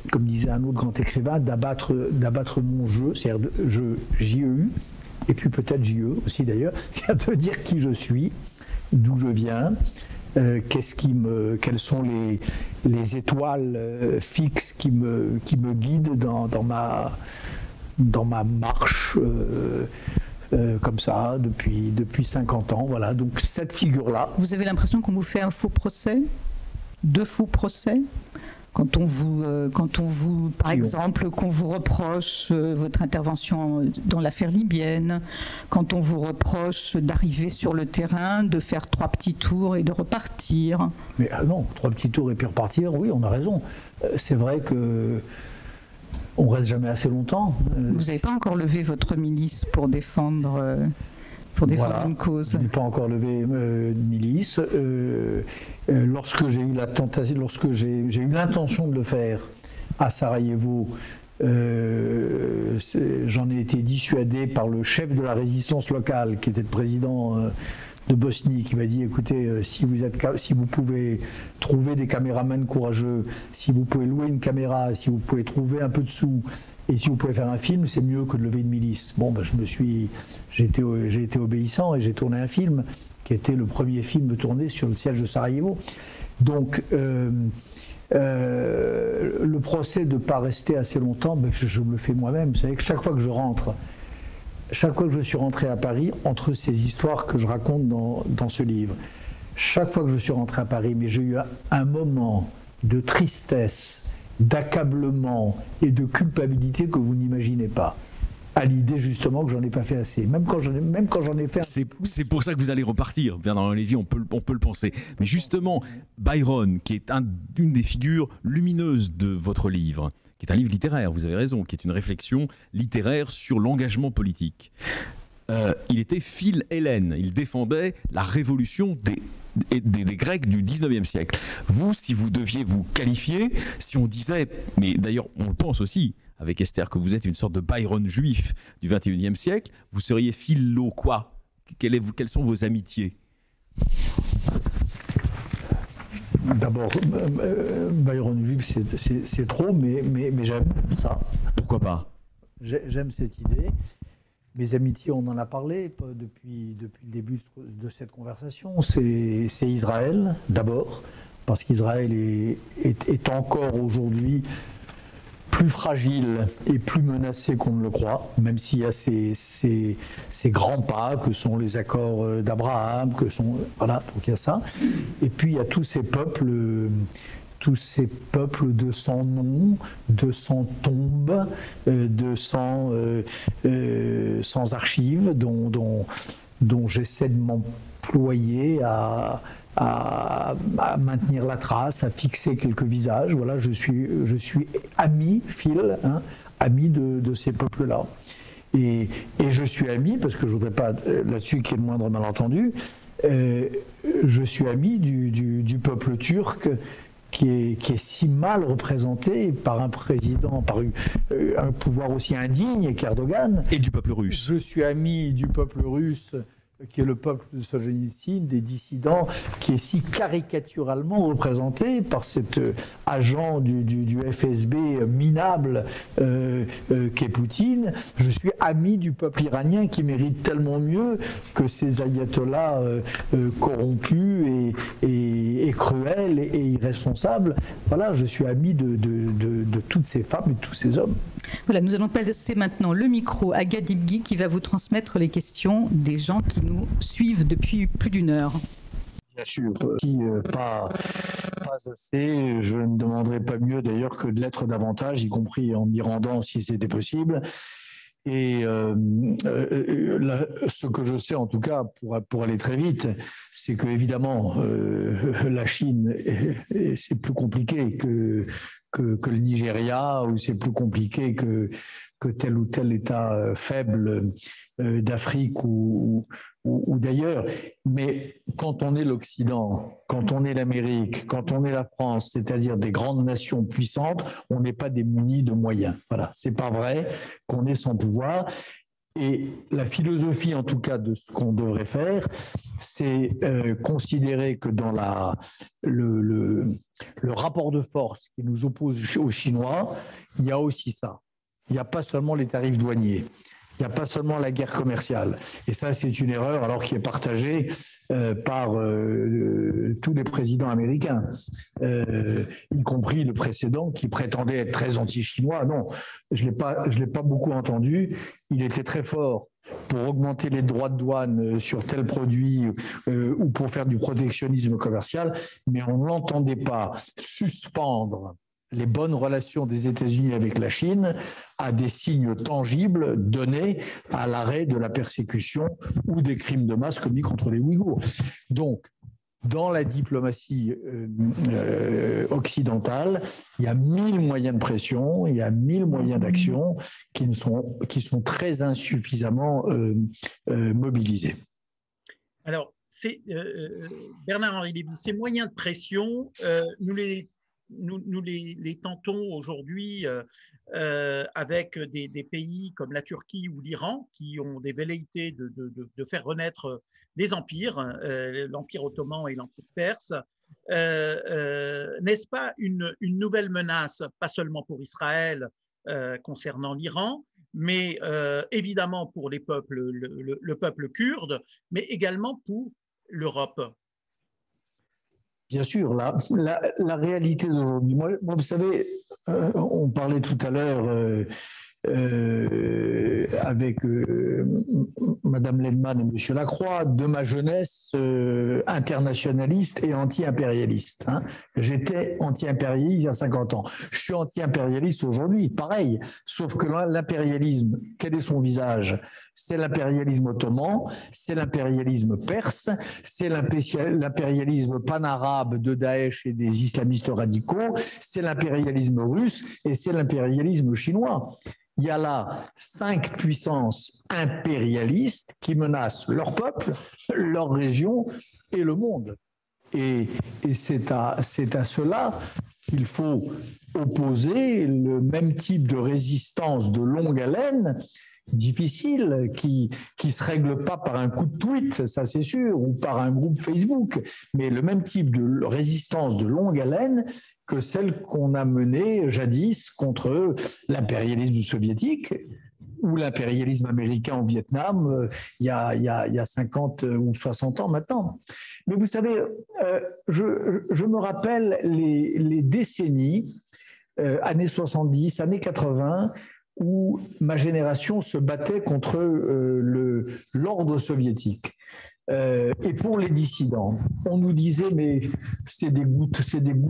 comme disait un autre grand écrivain, d'abattre mon jeu, c'est-à-dire JEU, et puis peut-être JE aussi d'ailleurs, c'est-à-dire de dire qui je suis, d'où je viens, quelles sont les étoiles fixes qui me guident dans ma marche. Comme ça, depuis 50 ans, voilà, donc cette figure-là. Vous avez l'impression qu'on vous fait un faux procès, 2 faux procès, quand on vous, par exemple, qu'on vous reproche votre intervention dans l'affaire libyenne, quand on vous reproche d'arriver sur le terrain, de faire 3 petits tours et de repartir. Mais non, 3 petits tours et puis repartir, oui, on a raison. C'est vrai que... on reste jamais assez longtemps. Vous n'avez pas encore levé votre milice pour défendre voilà, une cause. Je n'ai pas encore levé de milice. Lorsque j'ai eu l'intention de le faire à Sarajevo, j'en ai été dissuadé par le chef de la résistance locale, qui était le président de Bosnie, qui m'a dit, écoutez, si vous pouvez trouver des caméramans courageux, si vous pouvez louer une caméra, si vous pouvez trouver un peu de sous, et si vous pouvez faire un film, c'est mieux que de lever une milice. Bon, ben, j'ai été obéissant et j'ai tourné un film, qui était le premier film tourné sur le siège de Sarajevo. Donc, le procès de ne pas rester assez longtemps, ben, je me le fais moi-même. Vous savez que chaque fois que je rentre, chaque fois que je suis rentré à Paris, entre ces histoires que je raconte dans ce livre, chaque fois que je suis rentré à Paris, mais j'ai eu un moment de tristesse, d'accablement et de culpabilité que vous n'imaginez pas, à l'idée justement que j'en ai pas fait assez, même quand j'en ai fait assez. C'est pour ça que vous allez repartir, Bernard Lévy, on peut le penser. Mais justement, Byron, qui est une des figures lumineuses de votre livre, qui est un livre littéraire, vous avez raison, qui est une réflexion littéraire sur l'engagement politique. Il était phil-hellène, il défendait la révolution des Grecs du 19e siècle. Vous, si vous deviez vous qualifier, si on disait, mais d'ailleurs on le pense aussi, avec Esther, que vous êtes une sorte de Byron juif du 21e siècle, vous seriez philo quoi? Quelles sont vos amitiés? D'abord, Byron juif, c'est trop, mais j'aime ça. Pourquoi pas? J'aime cette idée. Mes amitiés, on en a parlé depuis le début de cette conversation. C'est Israël, d'abord, parce qu'Israël est encore aujourd'hui plus fragile et plus menacé qu'on ne le croit, même s'il y a ces grands pas que sont les accords d'Abraham, que sont... Voilà, donc il y a ça. Et puis il y a tous ces peuples de sans nom, de sans tombe, de sans archives, dont j'essaie de m'employer à maintenir la trace, à fixer quelques visages. Voilà, je suis ami, Phil, hein, ami de ces peuples-là. Et je suis ami, parce que je ne voudrais pas là-dessus qu'il y ait le moindre malentendu, je suis ami du peuple turc, qui est si mal représenté par un président, par un pouvoir aussi indigne qu'Erdogan. Et du peuple russe. Je suis ami du peuple russe, qui est le peuple de Solzhenitsyn, des dissidents, qui est si caricaturalement représenté par cet agent du FSB minable qu'est Poutine. Je suis ami du peuple iranien qui mérite tellement mieux que ces ayatollahs corrompus et cruels et irresponsables. Voilà, je suis ami de toutes ces femmes et de tous ces hommes. Voilà, nous allons passer maintenant le micro à Gadi Bghi qui va vous transmettre les questions des gens qui nous suivent depuis plus d'une heure. Bien sûr, pas assez, je ne demanderais pas mieux d'ailleurs que de l'être davantage, y compris en m'y rendant si c'était possible. Et là, ce que je sais en tout cas, pour aller très vite, c'est que évidemment la Chine, c'est plus compliqué que le Nigeria, ou c'est plus compliqué que tel ou tel État faible d'Afrique ou d'ailleurs. Mais quand on est l'Occident, quand on est l'Amérique, quand on est la France, c'est-à-dire des grandes nations puissantes, on n'est pas démunis de moyens. Voilà, c'est pas vrai qu'on est sans pouvoir. Et la philosophie, en tout cas, de ce qu'on devrait faire, c'est considérer que dans le rapport de force qui nous oppose aux Chinois, il y a aussi ça. Il n'y a pas seulement les tarifs douaniers, il n'y a pas seulement la guerre commerciale. Et ça, c'est une erreur, alors qui est partagée par tous les présidents américains, y compris le précédent qui prétendait être très anti-chinois. Non, je ne l'ai pas beaucoup entendu. Il était très fort pour augmenter les droits de douane sur tel produit ou pour faire du protectionnisme commercial, mais on ne l'entendait pas suspendre les bonnes relations des États-Unis avec la Chine à des signes tangibles donnés à l'arrêt de la persécution ou des crimes de masse commis contre les Ouïghours. Donc, dans la diplomatie occidentale, il y a 1000 moyens de pression, il y a 1000 moyens d'action qui sont très insuffisamment mobilisés. Alors, Bernard-Henri Lévy, ces moyens de pression, nous les tentons aujourd'hui avec des pays comme la Turquie ou l'Iran qui ont des velléités de faire renaître des empires, l'Empire ottoman et l'Empire perse. N'est-ce pas une nouvelle menace, pas seulement pour Israël concernant l'Iran, mais évidemment pour les peuples, le peuple kurde, mais également pour l'Europe ? Bien sûr, la réalité d'aujourd'hui. Moi, vous savez, on parlait tout à l'heure avec Mme Lehmann et M. Lacroix de ma jeunesse internationaliste et anti-impérialiste. Hein. J'étais anti-impérialiste il y a 50 ans. Je suis anti-impérialiste aujourd'hui, pareil. Sauf que l'impérialisme, quel est son visage ? C'est l'impérialisme ottoman, c'est l'impérialisme perse, c'est l'impérialisme panarabe de Daesh et des islamistes radicaux, c'est l'impérialisme russe et c'est l'impérialisme chinois. Il y a là 5 puissances impérialistes qui menacent leur peuple, leur région et le monde. Et c'est à cela qu'il faut opposer le même type de résistance de longue haleine, difficile, qui ne se règle pas par un coup de tweet, ça c'est sûr, ou par un groupe Facebook, mais le même type de résistance de longue haleine que celle qu'on a menée jadis contre l'impérialisme soviétique ou l'impérialisme américain au Vietnam il y a 50 ou 60 ans maintenant. Mais vous savez, je me rappelle les décennies années 70, années 80, où ma génération se battait contre l'ordre soviétique. Et pour les dissidents, on nous disait mais c'est des gouttes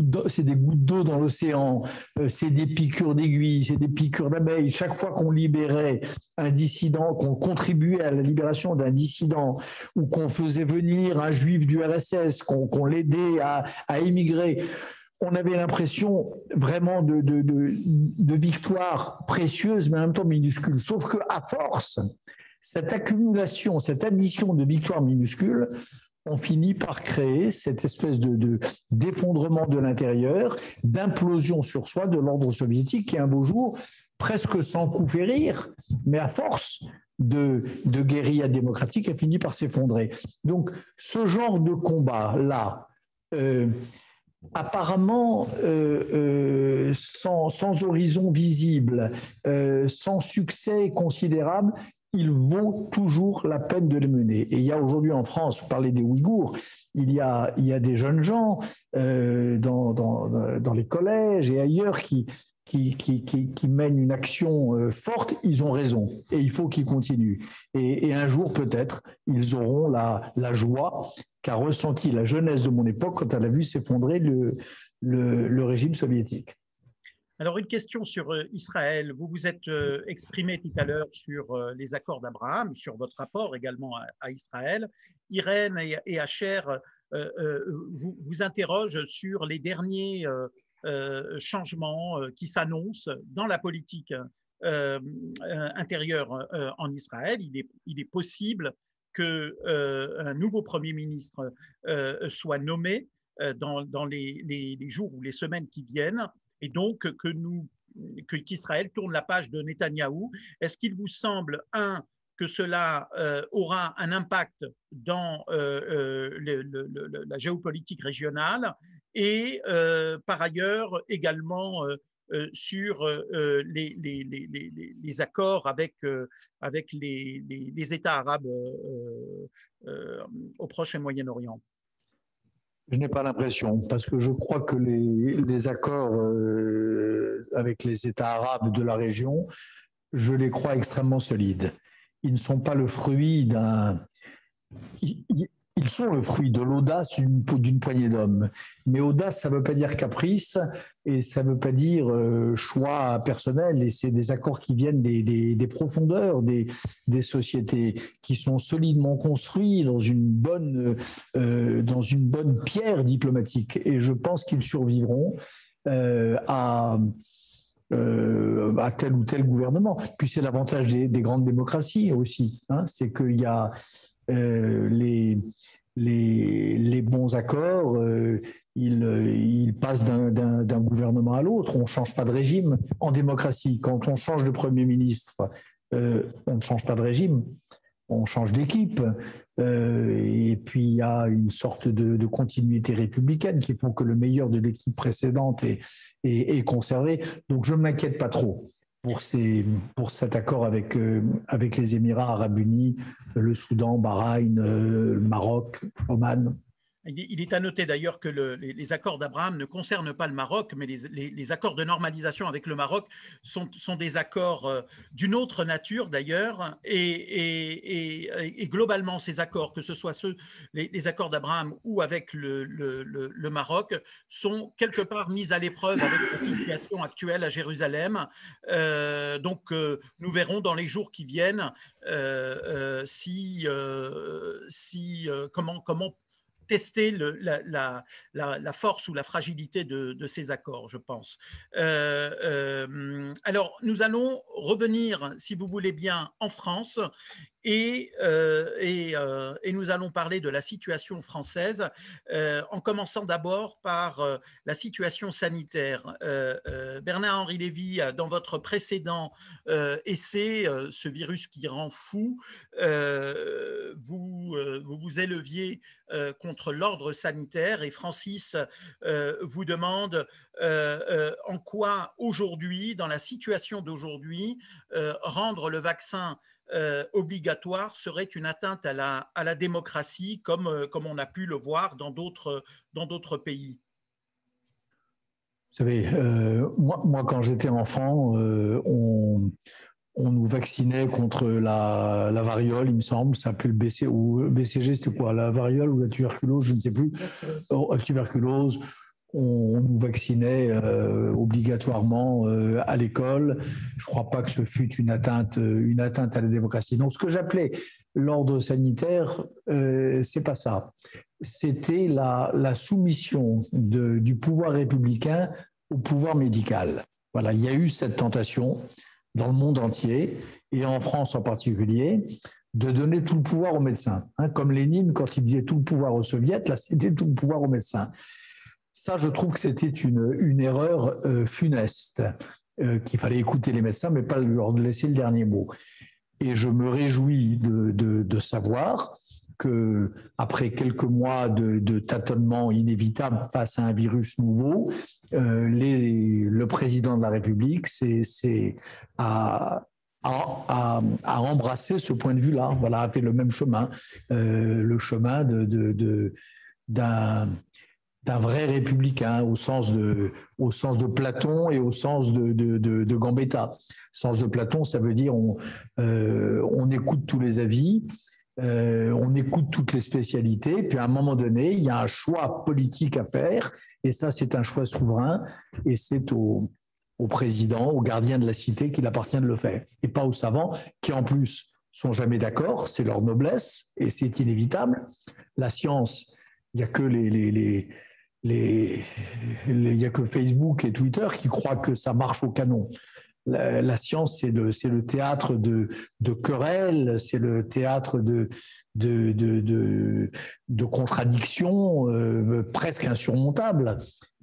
d'eau dans l'océan, c'est des piqûres d'aiguilles, c'est des piqûres d'abeilles. Chaque fois qu'on libérait un dissident, qu'on contribuait à la libération d'un dissident ou qu'on faisait venir un juif du RSS, qu'on l'aidait à émigrer, on avait l'impression vraiment de victoire précieuse, mais en même temps minuscule. Sauf qu'à force, cette accumulation, cette addition de victoires minuscules, on finit par créer cette espèce d'effondrement de l'intérieur, d'implosion sur soi de l'ordre soviétique qui, un beau jour, presque sans coup férir, mais à force de guérilla démocratique, a fini par s'effondrer. Donc, ce genre de combat-là, apparemment sans horizon visible, sans succès considérable, il vaut toujours la peine de les mener. Et il y a aujourd'hui en France, vous parlez des Ouïghours, il y a des jeunes gens dans les collèges et ailleurs qui mènent une action forte. Ils ont raison et il faut qu'ils continuent. Et un jour, peut-être, ils auront la joie qu'a ressenti la jeunesse de mon époque quand elle a vu s'effondrer le régime soviétique. Alors, une question sur Israël. Vous vous êtes exprimé tout à l'heure sur les accords d'Abraham, sur votre rapport également à Israël. Irène et Asher vous interrogent sur les derniers changements qui s'annoncent dans la politique intérieure en Israël. Il est possible qu'un nouveau Premier ministre soit nommé dans les jours ou les semaines qui viennent. Et donc, qu'Israël tourne la page de Netanyahou. Est-ce qu'il vous semble, que cela aura un impact dans la géopolitique régionale et, par ailleurs, également sur les accords avec les États arabes au Proche et Moyen-Orient? Je n'ai pas l'impression, parce que je crois que les accords avec les États arabes de la région, je les crois extrêmement solides. Ils ne sont pas le fruit d'un... Ils sont le fruit de l'audace d'une poignée d'hommes. Mais audace, ça ne veut pas dire caprice et ça ne veut pas dire choix personnel. Et c'est des accords qui viennent des profondeurs des sociétés, qui sont solidement construits dans une bonne pierre diplomatique. Et je pense qu'ils survivront à tel ou tel gouvernement. Puis c'est l'avantage des grandes démocraties aussi, hein, c'est qu'il y a... les bons accords, ils passent d'un gouvernement à l'autre. On ne change pas de régime en démocratie. Quand on change de Premier ministre, on ne change pas de régime, on change d'équipe. Et puis il y a une sorte de continuité républicaine qui font que le meilleur de l'équipe précédente est conservé. Donc je ne m'inquiète pas trop pour cet accord avec les Émirats arabes unis, le Soudan, Bahreïn, le Maroc, Oman. Il est à noter d'ailleurs que les accords d'Abraham ne concernent pas le Maroc, mais les accords de normalisation avec le Maroc sont des accords d'une autre nature d'ailleurs, et globalement ces accords, que ce soit les accords d'Abraham ou avec le Maroc, sont quelque part mis à l'épreuve avec la situation actuelle à Jérusalem. Donc nous verrons dans les jours qui viennent comment tester la force ou la fragilité de ces accords, je pense. Alors, nous allons revenir, si vous voulez bien, en France et nous allons parler de la situation française en commençant d'abord par la situation sanitaire. Bernard-Henri Lévy, dans votre précédent essai, ce virus qui rend fou, vous vous éleviez contre l'ordre sanitaire et Francis vous demande en quoi aujourd'hui, dans la situation d'aujourd'hui, rendre le vaccin obligatoire serait une atteinte à la démocratie, comme on a pu le voir dans d'autres pays. Vous savez, moi quand j'étais enfant, on nous vaccinait contre la variole, il me semble, ça s'appelait le BC, ou BCG, c'était quoi, la variole ou la tuberculose, je ne sais plus, la tuberculose. On nous vaccinait obligatoirement à l'école. Je ne crois pas que ce fût une atteinte à la démocratie. Donc, ce que j'appelais l'ordre sanitaire, ce n'est pas ça. C'était la soumission du pouvoir républicain au pouvoir médical. Voilà, il y a eu cette tentation dans le monde entier, et en France en particulier, de donner tout le pouvoir aux médecins. Hein, comme Lénine, quand il disait tout le pouvoir aux soviets, là, c'était tout le pouvoir aux médecins. Ça, je trouve que c'était une erreur funeste, qu'il fallait écouter les médecins, mais pas leur laisser le dernier mot. Et je me réjouis de savoir qu'après quelques mois de tâtonnement inévitable face à un virus nouveau, le président de la République a embrassé ce point de vue-là, voilà, a fait le même chemin, le chemin d'un vrai républicain, au sens de Platon et au sens de Gambetta. Au sens de Platon, ça veut dire on écoute tous les avis, on écoute toutes les spécialités, puis à un moment donné, il y a un choix politique à faire, et ça, c'est un choix souverain, et c'est au président, au gardien de la cité qu'il appartient de le faire, et pas aux savants qui, en plus, sont jamais d'accord, c'est leur noblesse, et c'est inévitable. La science, il n'y a que il y a que Facebook et Twitter qui croient que ça marche au canon. La science, c'est le théâtre de querelles, c'est le théâtre de contradictions presque insurmontables.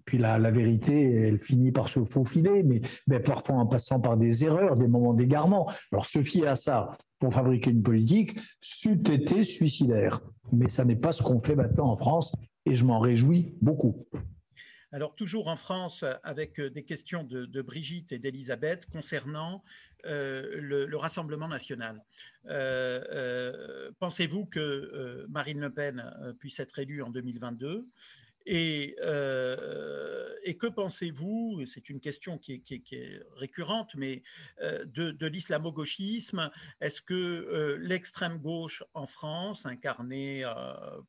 Puis la vérité, elle finit par se faufiler, mais parfois en passant par des erreurs, des moments d'égarement. Alors se fier à ça pour fabriquer une politique, c'eût été suicidaire. Mais ça n'est pas ce qu'on fait maintenant en France, et je m'en réjouis beaucoup. Alors toujours en France, avec des questions de Brigitte et d'Elisabeth concernant le Rassemblement national. Pensez-vous que Marine Le Pen puisse être élue en 2022 ? Et que pensez-vous, c'est une question qui est récurrente, mais de l'islamo-gauchisme? Est-ce que l'extrême-gauche en France, incarnée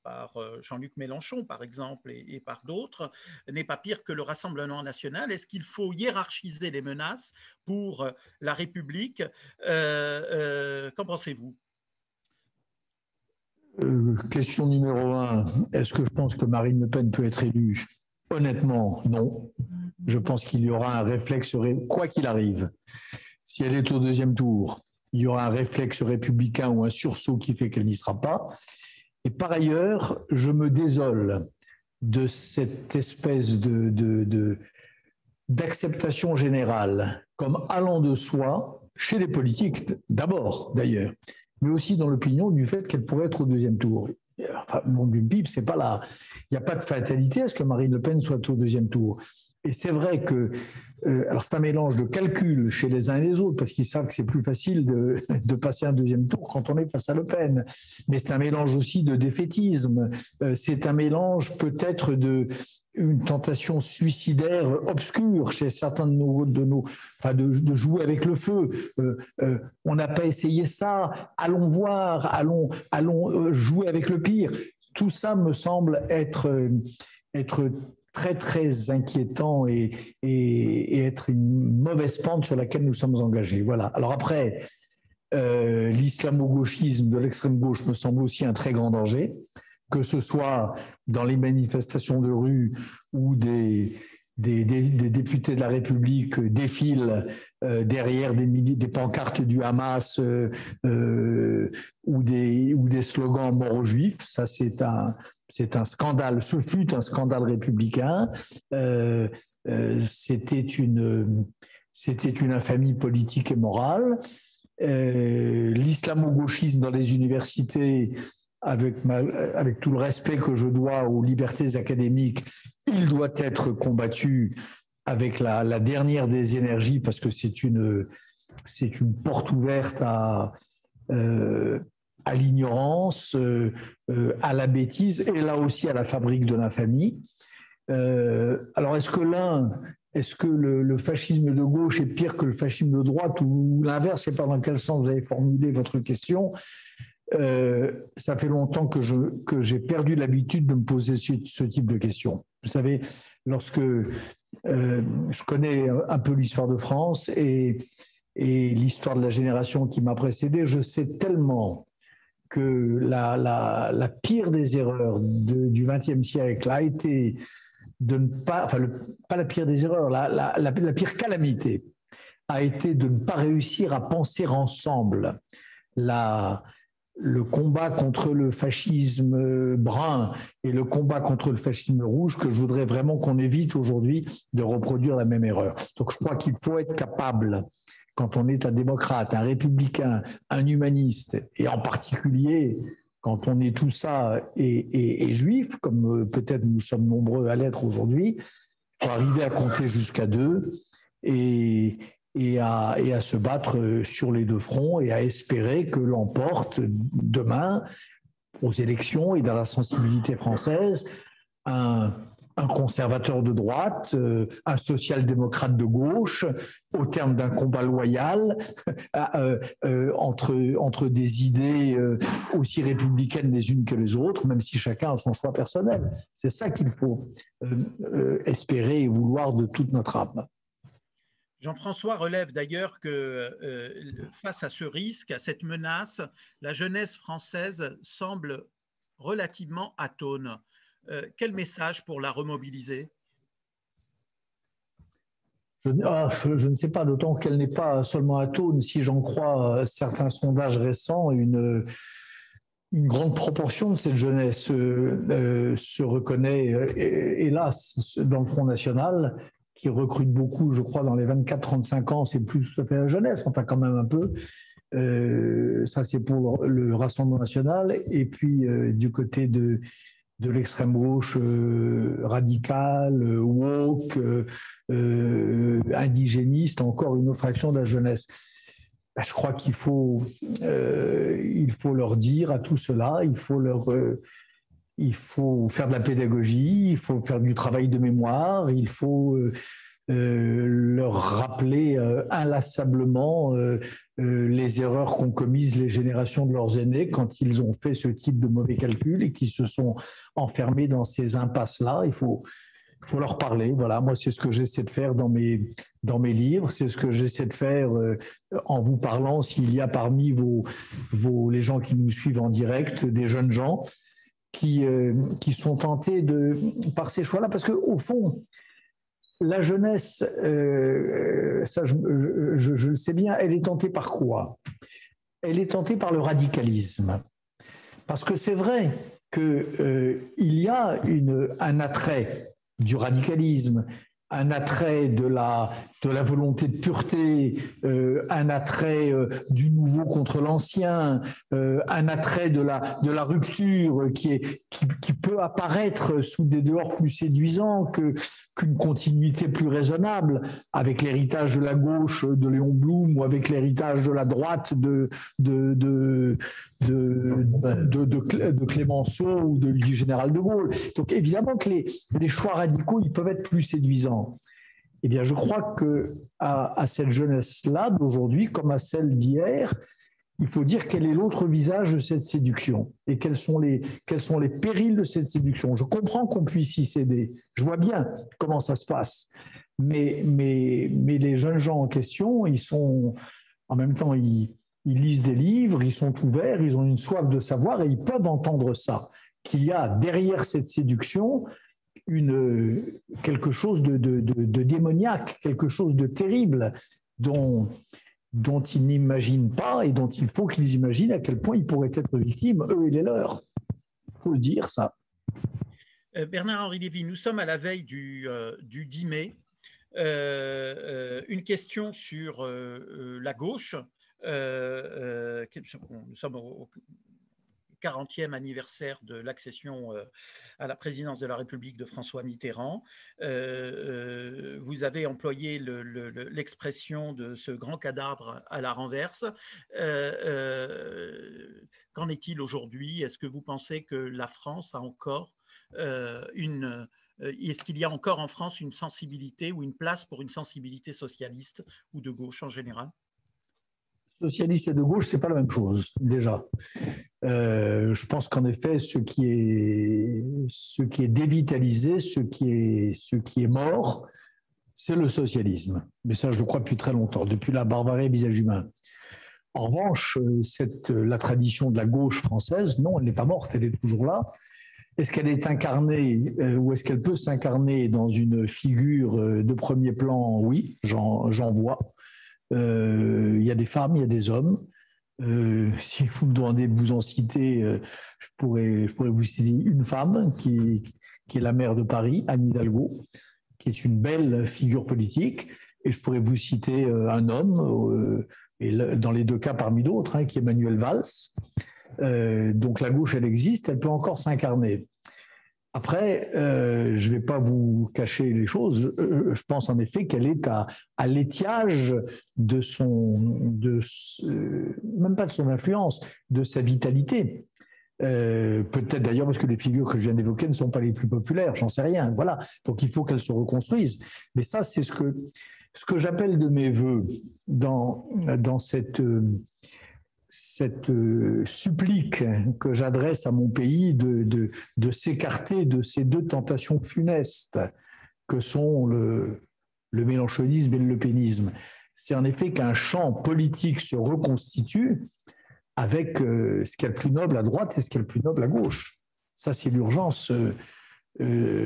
par Jean-Luc Mélenchon, par exemple, et par d'autres, n'est pas pire que le Rassemblement national? Est-ce qu'il faut hiérarchiser les menaces pour la République? Qu'en pensez-vous? Question numéro 1, est-ce que je pense que Marine Le Pen peut être élue? Honnêtement, non. Je pense qu'il y aura un réflexe, quoi qu'il arrive. Si elle est au deuxième tour, il y aura un réflexe républicain ou un sursaut qui fait qu'elle n'y sera pas. Et par ailleurs, je me désole de cette espèce d'acceptation générale comme allant de soi, chez les politiques d'abord d'ailleurs, mais aussi dans l'opinion du fait qu'elle pourrait être au deuxième tour. Enfin, le monde d'une pipe, c'est pas là. Il n'y a pas de fatalité à ce que Marine Le Pen soit au deuxième tour. Et c'est vrai que, alors c'est un mélange de calcul chez les uns et les autres, parce qu'ils savent que c'est plus facile de passer un deuxième tour quand on est face à Le Pen. Mais c'est un mélange aussi de défaitisme. C'est un mélange peut-être une tentation suicidaire obscure chez certains de jouer avec le feu. On n'a pas essayé ça, allons voir, allons jouer avec le pire. Tout ça me semble être très très inquiétant et être une mauvaise pente sur laquelle nous sommes engagés. Voilà. Alors après, l'islamo-gauchisme de l'extrême-gauche me semble aussi un très grand danger, que ce soit dans les manifestations de rue où des députés de la République défilent derrière des pancartes du Hamas ou des slogans « Mort aux Juifs ». Ça, c'est un scandale. Ce fut un scandale républicain. C'était une infamie politique et morale. L'islamo-gauchisme dans les universités, avec tout le respect que je dois aux libertés académiques, il doit être combattu avec la dernière des énergies, parce que c'est une porte ouverte à l'ignorance, à la bêtise, et là aussi à la fabrique de l'infamie. Alors est-ce que l'un Est-ce que le fascisme de gauche est pire que le fascisme de droite ou l'inverse? Je ne sais pas dans quel sens vous avez formulé votre question. Ça fait longtemps que j'ai perdu l'habitude de me poser ce type de questions. Vous savez, lorsque je connais un peu l'histoire de France et l'histoire de la génération qui m'a précédé, je sais tellement que la pire des erreurs du XXe siècle a été de ne pas, enfin pas la pire des erreurs, la pire calamité a été de ne pas réussir à penser ensemble. Le combat contre le fascisme brun et le combat contre le fascisme rouge, que je voudrais vraiment qu'on évite aujourd'hui de reproduire la même erreur. Donc je crois qu'il faut être capable, quand on est un démocrate, un républicain, un humaniste, et en particulier quand on est tout ça et juif, comme peut-être nous sommes nombreux à l'être aujourd'hui, il faut arriver à compter jusqu'à deux et à se battre sur les deux fronts et à espérer que l'emporte demain aux élections et dans la sensibilité française un conservateur de droite, un social-démocrate de gauche, au terme d'un combat loyal entre des idées aussi républicaines les unes que les autres, même si chacun a son choix personnel. C'est ça qu'il faut espérer et vouloir de toute notre âme. Jean-François relève d'ailleurs que face à ce risque, à cette menace, la jeunesse française semble relativement atone. Quel message pour la remobiliser? Je ne sais pas, d'autant qu'elle n'est pas seulement atone. Si j'en crois certains sondages récents, une grande proportion de cette jeunesse se reconnaît, hélas, dans le Front National, qui recrute beaucoup, je crois, dans les 24-35 ans, c'est plus tout à fait la jeunesse, enfin quand même un peu. Ça, c'est pour le Rassemblement national. Et puis, du côté de l'extrême gauche radicale, woke, indigéniste, encore une autre fraction de la jeunesse. Ben, je crois qu'il faut, leur dire à tout cela, il faut faire de la pédagogie, il faut faire du travail de mémoire, il faut leur rappeler inlassablement les erreurs qu'ont commises les générations de leurs aînés quand ils ont fait ce type de mauvais calculs et qui se sont enfermés dans ces impasses-là. Il faut leur parler. Voilà, moi, c'est ce que j'essaie de faire dans mes livres, c'est ce que j'essaie de faire en vous parlant, s'il y a parmi les gens qui nous suivent en direct, des jeunes gens, qui sont tentés par ces choix-là, parce qu'au fond, la jeunesse, ça je le sais bien, elle est tentée par quoi? Elle est tentée par le radicalisme, parce que c'est vrai qu'il y a un attrait du radicalisme, un attrait de la volonté de pureté, un attrait du nouveau contre l'ancien, un attrait de la rupture qui peut apparaître sous des dehors plus séduisants qu'une continuité plus raisonnable, avec l'héritage de la gauche de Léon Blum ou avec l'héritage de la droite de Clémenceau ou du général de Gaulle. Donc évidemment que les choix radicaux, ils peuvent être plus séduisants. Eh bien, je crois qu'à cette jeunesse-là d'aujourd'hui, comme à celle d'hier, il faut dire quel est l'autre visage de cette séduction et quels sont les périls de cette séduction. Je comprends qu'on puisse y céder, je vois bien comment ça se passe, mais les jeunes gens en question, ils sont en même temps... Ils lisent des livres, ils sont ouverts, ils ont une soif de savoir et ils peuvent entendre ça, qu'il y a derrière cette séduction quelque chose de démoniaque, quelque chose de terrible dont ils n'imaginent pas et dont il faut qu'ils imaginent à quel point ils pourraient être victimes, eux et les leurs. Il faut le dire, ça. Bernard-Henri Lévy, nous sommes à la veille du 10 mai. Une question sur la gauche. Nous sommes au 40e anniversaire de l'accession à la présidence de la République de François Mitterrand. Vous avez employé l'expression de ce grand cadavre à la renverse. Qu'en est-il aujourd'hui? Est-ce que vous pensez que la France a encore est-ce qu'il y a encore en France une sensibilité ou une place pour une sensibilité socialiste ou de gauche en général? Socialiste et de gauche, ce n'est pas la même chose, déjà. Je pense qu'en effet, ce qui est dévitalisé, ce qui est mort, c'est le socialisme. Mais ça, je le crois depuis très longtemps, depuis la Barbarie à visage humain. En revanche, la tradition de la gauche française, non, elle n'est pas morte, elle est toujours là. Est-ce qu'elle est incarnée ou est-ce qu'elle peut s'incarner dans une figure de premier plan? Oui, j'en vois. Il y a des femmes, il y a des hommes. Si vous me demandez de vous en citer, je pourrais vous citer une femme qui est la maire de Paris, Anne Hidalgo, qui est une belle figure politique. Et je pourrais vous citer un homme, et dans les deux cas parmi d'autres, qui est Manuel Valls. Donc la gauche, elle existe, elle peut encore s'incarner. Après, je ne vais pas vous cacher les choses, je pense en effet qu'elle est à l'étiage même pas de son influence, de sa vitalité. Peut-être d'ailleurs parce que les figures que je viens d'évoquer ne sont pas les plus populaires, j'en sais rien, voilà. Donc il faut qu'elles se reconstruisent. Mais ça, c'est ce que j'appelle de mes voeux dans cette supplique que j'adresse à mon pays de s'écarter de ces deux tentations funestes que sont le mélenchonisme et le lepénisme. C'est en effet qu'un champ politique se reconstitue avec ce qu'il y a de plus noble à droite et ce qu'il y a de plus noble à gauche. Ça, c'est l'urgence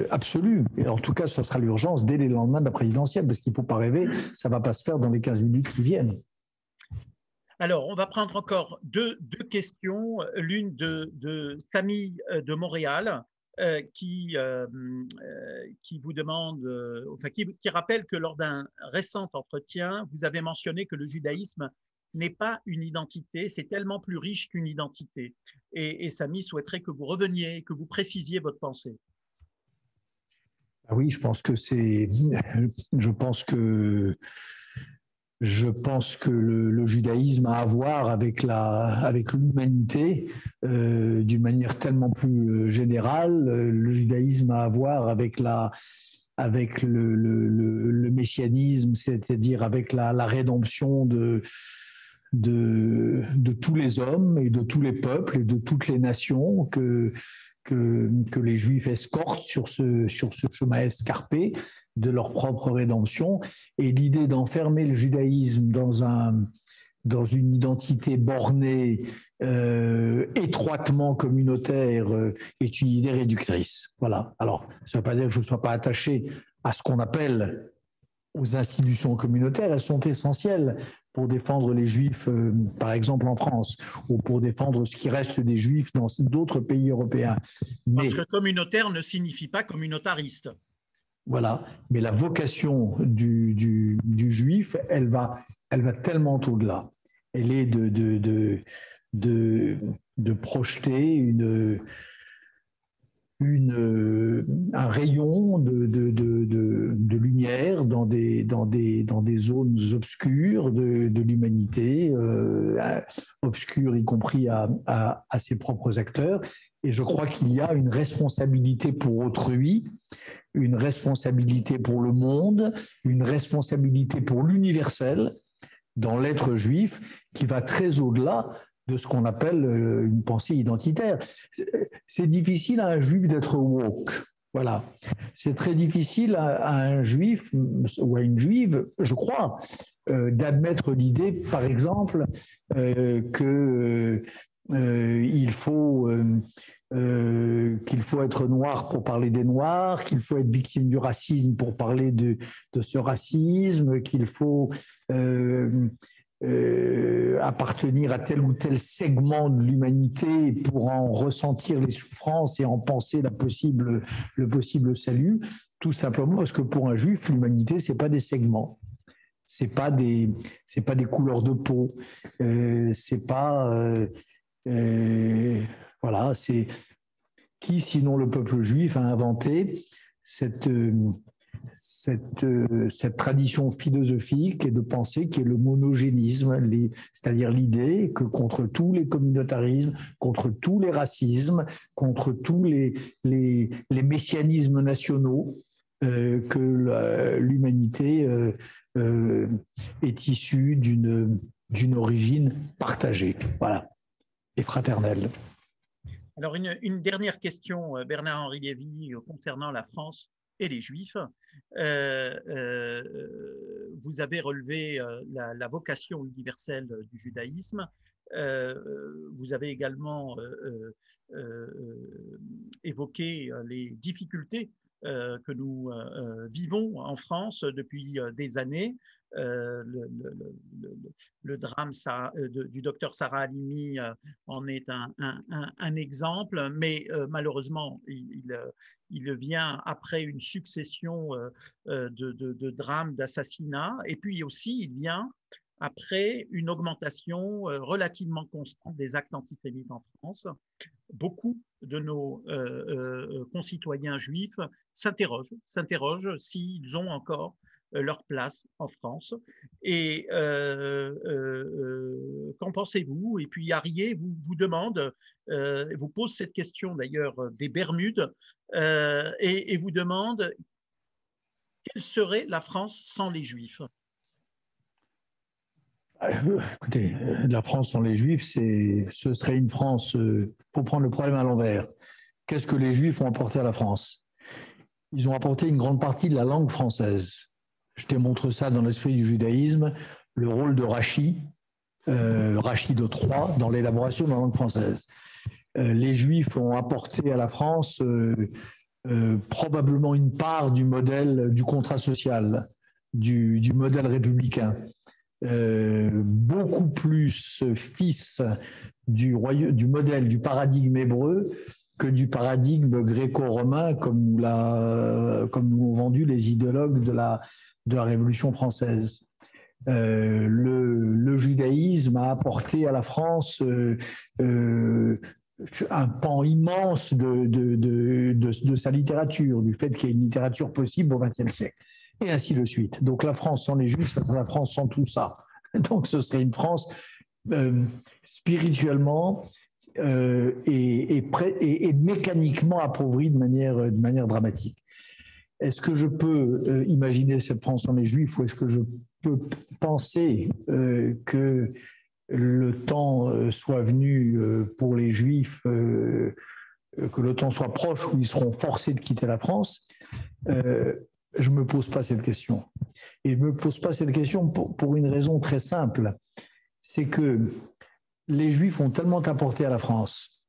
absolue. Et en tout cas, ce sera l'urgence dès les lendemains de la présidentielle, parce qu'il ne faut pas rêver, ça ne va pas se faire dans les 15 minutes qui viennent. Alors, on va prendre encore deux questions, l'une de Samy de Montréal, qui vous demande, enfin, qui rappelle que lors d'un récent entretien, vous avez mentionné que le judaïsme n'est pas une identité, c'est tellement plus riche qu'une identité. Et Samy souhaiterait que vous reveniez, que vous précisiez votre pensée. Oui, Je pense que le judaïsme a à voir avec l'humanité d'une manière tellement plus générale. Le judaïsme a à voir avec le messianisme, c'est-à-dire avec la rédemption de tous les hommes et de tous les peuples et de toutes les nations que les Juifs escortent sur ce chemin escarpé de leur propre rédemption. Et l'idée d'enfermer le judaïsme dans une identité bornée, étroitement communautaire, est une idée réductrice. Voilà. Alors, ça ne veut pas dire que je ne sois pas attaché à ce qu'on appelle aux institutions communautaires. Elles sont essentielles pour défendre les Juifs, par exemple en France, ou pour défendre ce qui reste des Juifs dans d'autres pays européens. Parce que communautaire ne signifie pas communautariste. Voilà, mais la vocation du Juif, elle va tellement au-delà. Elle est de projeter un rayon de lumière dans des zones obscures de l'humanité, obscures y compris à ses propres acteurs. Et je crois qu'il y a une responsabilité pour autrui, une responsabilité pour le monde, une responsabilité pour l'universel dans l'être juif qui va très au-delà de ce qu'on appelle une pensée identitaire. C'est difficile à un juif d'être woke, voilà. C'est très difficile à un juif ou à une juive, je crois, d'admettre l'idée, par exemple, qu'il faut être noir pour parler des noirs, qu'il faut être victime du racisme pour parler de ce racisme, qu'il faut... appartenir à tel ou tel segment de l'humanité pour en ressentir les souffrances et en penser le possible salut, tout simplement parce que pour un juif, l'humanité, ce n'est pas des segments, ce n'est pas des couleurs de peau, Voilà, c'est qui, sinon le peuple juif, a inventé cette tradition philosophique et de pensée qui est le monogénisme, c'est-à-dire l'idée que contre tous les communautarismes, contre tous les racismes, contre tous les messianismes nationaux, que l'humanité est issue d'une origine partagée, voilà, et fraternelle. Alors une dernière question, Bernard-Henri Lévy, concernant la France et les Juifs. Vous avez relevé la vocation universelle du judaïsme. Vous avez également évoqué les difficultés que nous vivons en France depuis des années. Le drame du docteur Sarah Halimi en est un exemple, mais malheureusement, il vient après une succession de drames, d'assassinats, et puis aussi il vient après une augmentation relativement constante des actes antisémites en France. Beaucoup de nos concitoyens juifs s'interrogent s'ils ont encore leur place en France. Et qu'en pensez-vous? Et puis Arié vous demande, vous pose cette question d'ailleurs des Bermudes, et vous demande quelle serait la France sans les Juifs? Écoutez, la France sans les Juifs, ce serait une France, pour prendre le problème à l'envers. Qu'est-ce que les Juifs ont apporté à la France? Ils ont apporté une grande partie de la langue française. Je démontre ça dans l'esprit du judaïsme, le rôle de Rachi, Rachid III, dans l'élaboration de la langue française. Les Juifs ont apporté à la France probablement une part du modèle du contrat social, du modèle républicain. Beaucoup plus fils du modèle du paradigme hébreu que du paradigme gréco-romain, comme nous l'ont vendu les idéologues de la Révolution française. Le judaïsme a apporté à la France un pan immense de sa littérature, du fait qu'il y ait une littérature possible au XXe siècle, et ainsi de suite. Donc la France sans les Juifs, ça serait la France sans tout ça. Donc ce serait une France spirituellement et mécaniquement appauvrie de manière dramatique. Est-ce que je peux imaginer cette France sans les Juifs, ou est-ce que je peux penser que le temps soit venu pour les Juifs, que le temps soit proche où ils seront forcés de quitter la France? Je ne me pose pas cette question. Et je ne me pose pas cette question pour une raison très simple, c'est que les Juifs ont tellement apporté à la France,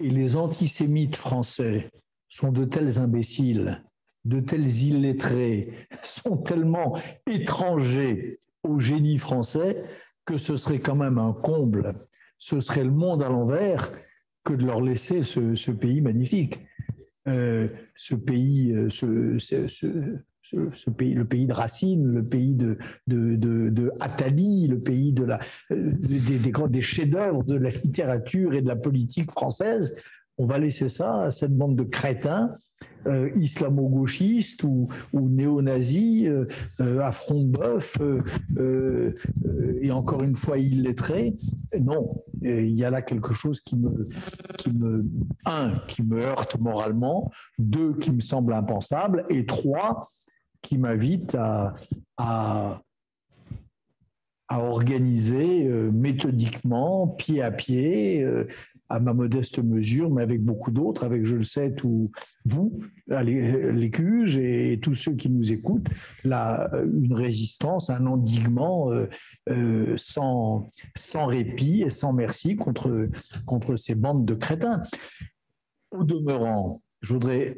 et les antisémites français sont de tels imbéciles, de tels illettrés, sont tellement étrangers au génie français, que ce serait quand même un comble, ce serait le monde à l'envers que de leur laisser ce pays magnifique. Ce pays, le pays de Racine, le pays de Attali, le pays des chefs-d'œuvre de la littérature et de la politique française, on va laisser ça à cette bande de crétins islamo-gauchistes ou néo-nazis à front de bœuf et encore une fois illettrés. Non, il y a là quelque chose qui me heurte moralement, deux, qui me semble impensable, et trois, qui m'invite à organiser méthodiquement, pied à pied, à ma modeste mesure, mais avec beaucoup d'autres, avec, je le sais, tous vous, les Cuges et tous ceux qui nous écoutent, une résistance, un endiguement sans répit et sans merci contre ces bandes de crétins. Au demeurant, il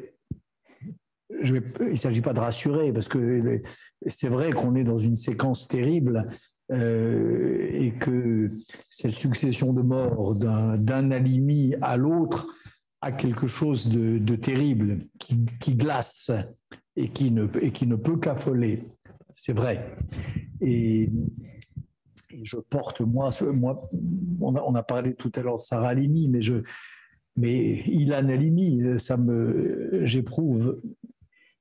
ne s'agit pas de rassurer, parce que c'est vrai qu'on est dans une séquence terrible, et que cette succession de morts d'un Halimi à l'autre a quelque chose de terrible, qui glace et qui ne peut qu'affoler. C'est vrai. Et je porte, moi, on a parlé tout à l'heure de Sarah Halimi, mais je, Mais Ilan Halimi, j'éprouve,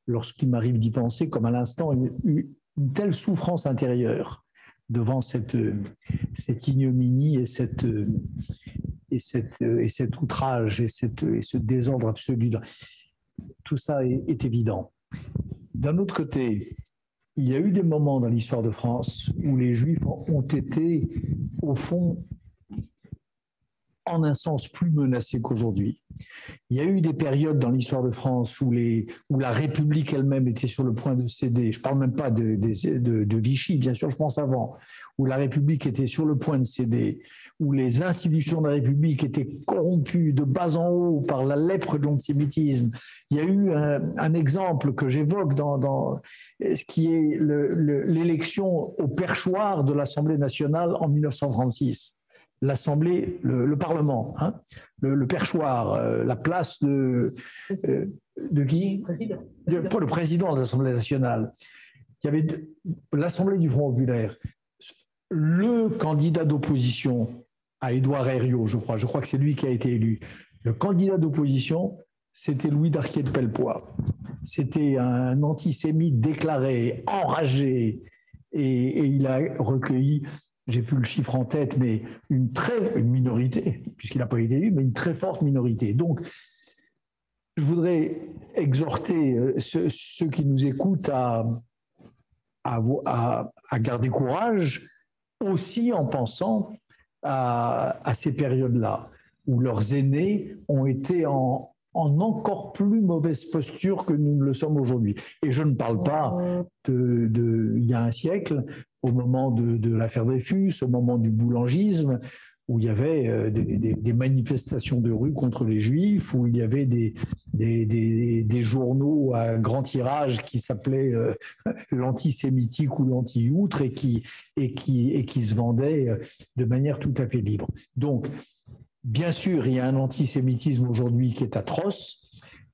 lorsqu'il m'arrive d'y penser, comme à l'instant, une telle souffrance intérieure devant cette ignominie et cet outrage et ce désordre absolu. Tout ça est évident. D'un autre côté, il y a eu des moments dans l'histoire de France où les Juifs ont été, au fond, en un sens plus menacés qu'aujourd'hui. Il y a eu des périodes dans l'histoire de France où la République elle-même était sur le point de céder. Je ne parle même pas de Vichy, bien sûr, je pense avant, où la République était sur le point de céder, où les institutions de la République étaient corrompues de bas en haut par la lèpre de l'antisémitisme. Il y a eu un exemple que j'évoque qui est l'élection au perchoir de l'Assemblée nationale en 1936. L'Assemblée, le Parlement, hein, le perchoir, la place de qui ? Le président de l'Assemblée nationale. Il y avait l'Assemblée du Front populaire. Le candidat d'opposition à Édouard Herriot, je crois que c'est lui qui a été élu. Le candidat d'opposition, c'était Louis Darquier de Pellepoix. C'était un antisémite déclaré, enragé, et il a recueilli... J'ai plus le chiffre en tête, mais une minorité, puisqu'il n'a pas été élu, mais une très forte minorité. Donc, je voudrais exhorter ceux qui nous écoutent à garder courage, aussi en pensant à ces périodes-là, où leurs aînés ont été en encore plus mauvaise posture que nous ne le sommes aujourd'hui. Et je ne parle pas il y a un siècle, au moment de l'affaire Dreyfus, au moment du boulangisme, où il y avait des manifestations de rue contre les Juifs, où il y avait des journaux à grand tirage qui s'appelaient l'antisémitique ou l'anti-outre et qui se vendaient de manière tout à fait libre. Donc, bien sûr, il y a un antisémitisme aujourd'hui qui est atroce.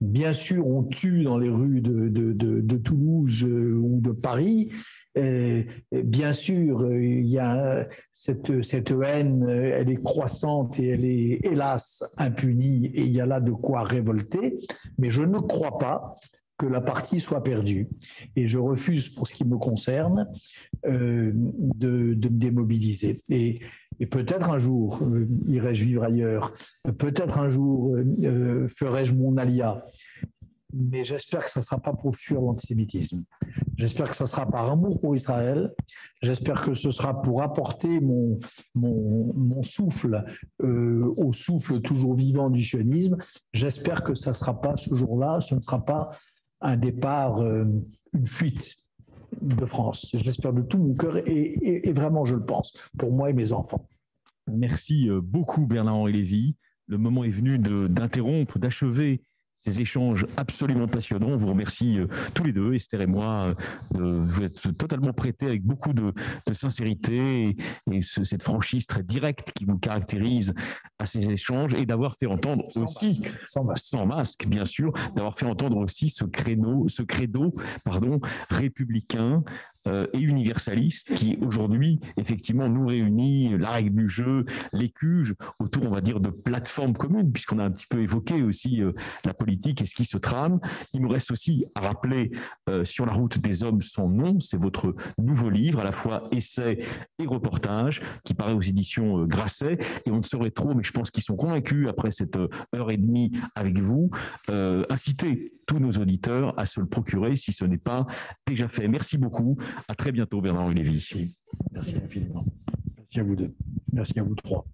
Bien sûr, on tue dans les rues de Toulouse ou de Paris. Et bien sûr, il y a cette haine, elle est croissante et elle est, hélas, impunie. Et il y a là de quoi révolter. Mais je ne crois pas que la partie soit perdue. Et je refuse, pour ce qui me concerne, de me démobiliser. Et peut-être un jour, irai-je vivre ailleurs, peut-être un jour, ferai-je mon alia. Mais j'espère que ça ne sera pas pour fuir l'antisémitisme. J'espère que ce sera par amour pour Israël. J'espère que ce sera pour apporter mon souffle au souffle toujours vivant du sionisme. J'espère que ça ne sera pas ce jour-là, ce ne sera pas un départ, une fuite de France. J'espère de tout mon cœur et vraiment je le pense, pour moi et mes enfants. Merci beaucoup Bernard-Henri Lévy. Le moment est venu d'interrompre, d'achever ces échanges absolument passionnants. On vous remercie tous les deux, Esther et moi. Vous êtes totalement prêtés avec beaucoup de sincérité et cette franchise très directe qui vous caractérise à ces échanges et d'avoir fait entendre aussi, sans masque bien sûr, d'avoir fait entendre aussi ce credo républicain et universaliste qui aujourd'hui effectivement nous réunit, la règle du jeu, les cuges, autour on va dire de plateformes communes, puisqu'on a un petit peu évoqué aussi la politique et ce qui se trame. Il nous reste aussi à rappeler Sur la route des hommes sans nom, c'est votre nouveau livre, à la fois essai et reportage, qui paraît aux éditions Grasset, et on ne saurait trop, mais je pense qu'ils sont convaincus après cette heure et demie avec vous. Incitez tous nos auditeurs à se le procurer si ce n'est pas déjà fait. Merci beaucoup. À très bientôt, Bernard-Henri Lévy. Merci infiniment. Merci à vous deux. Merci à vous trois.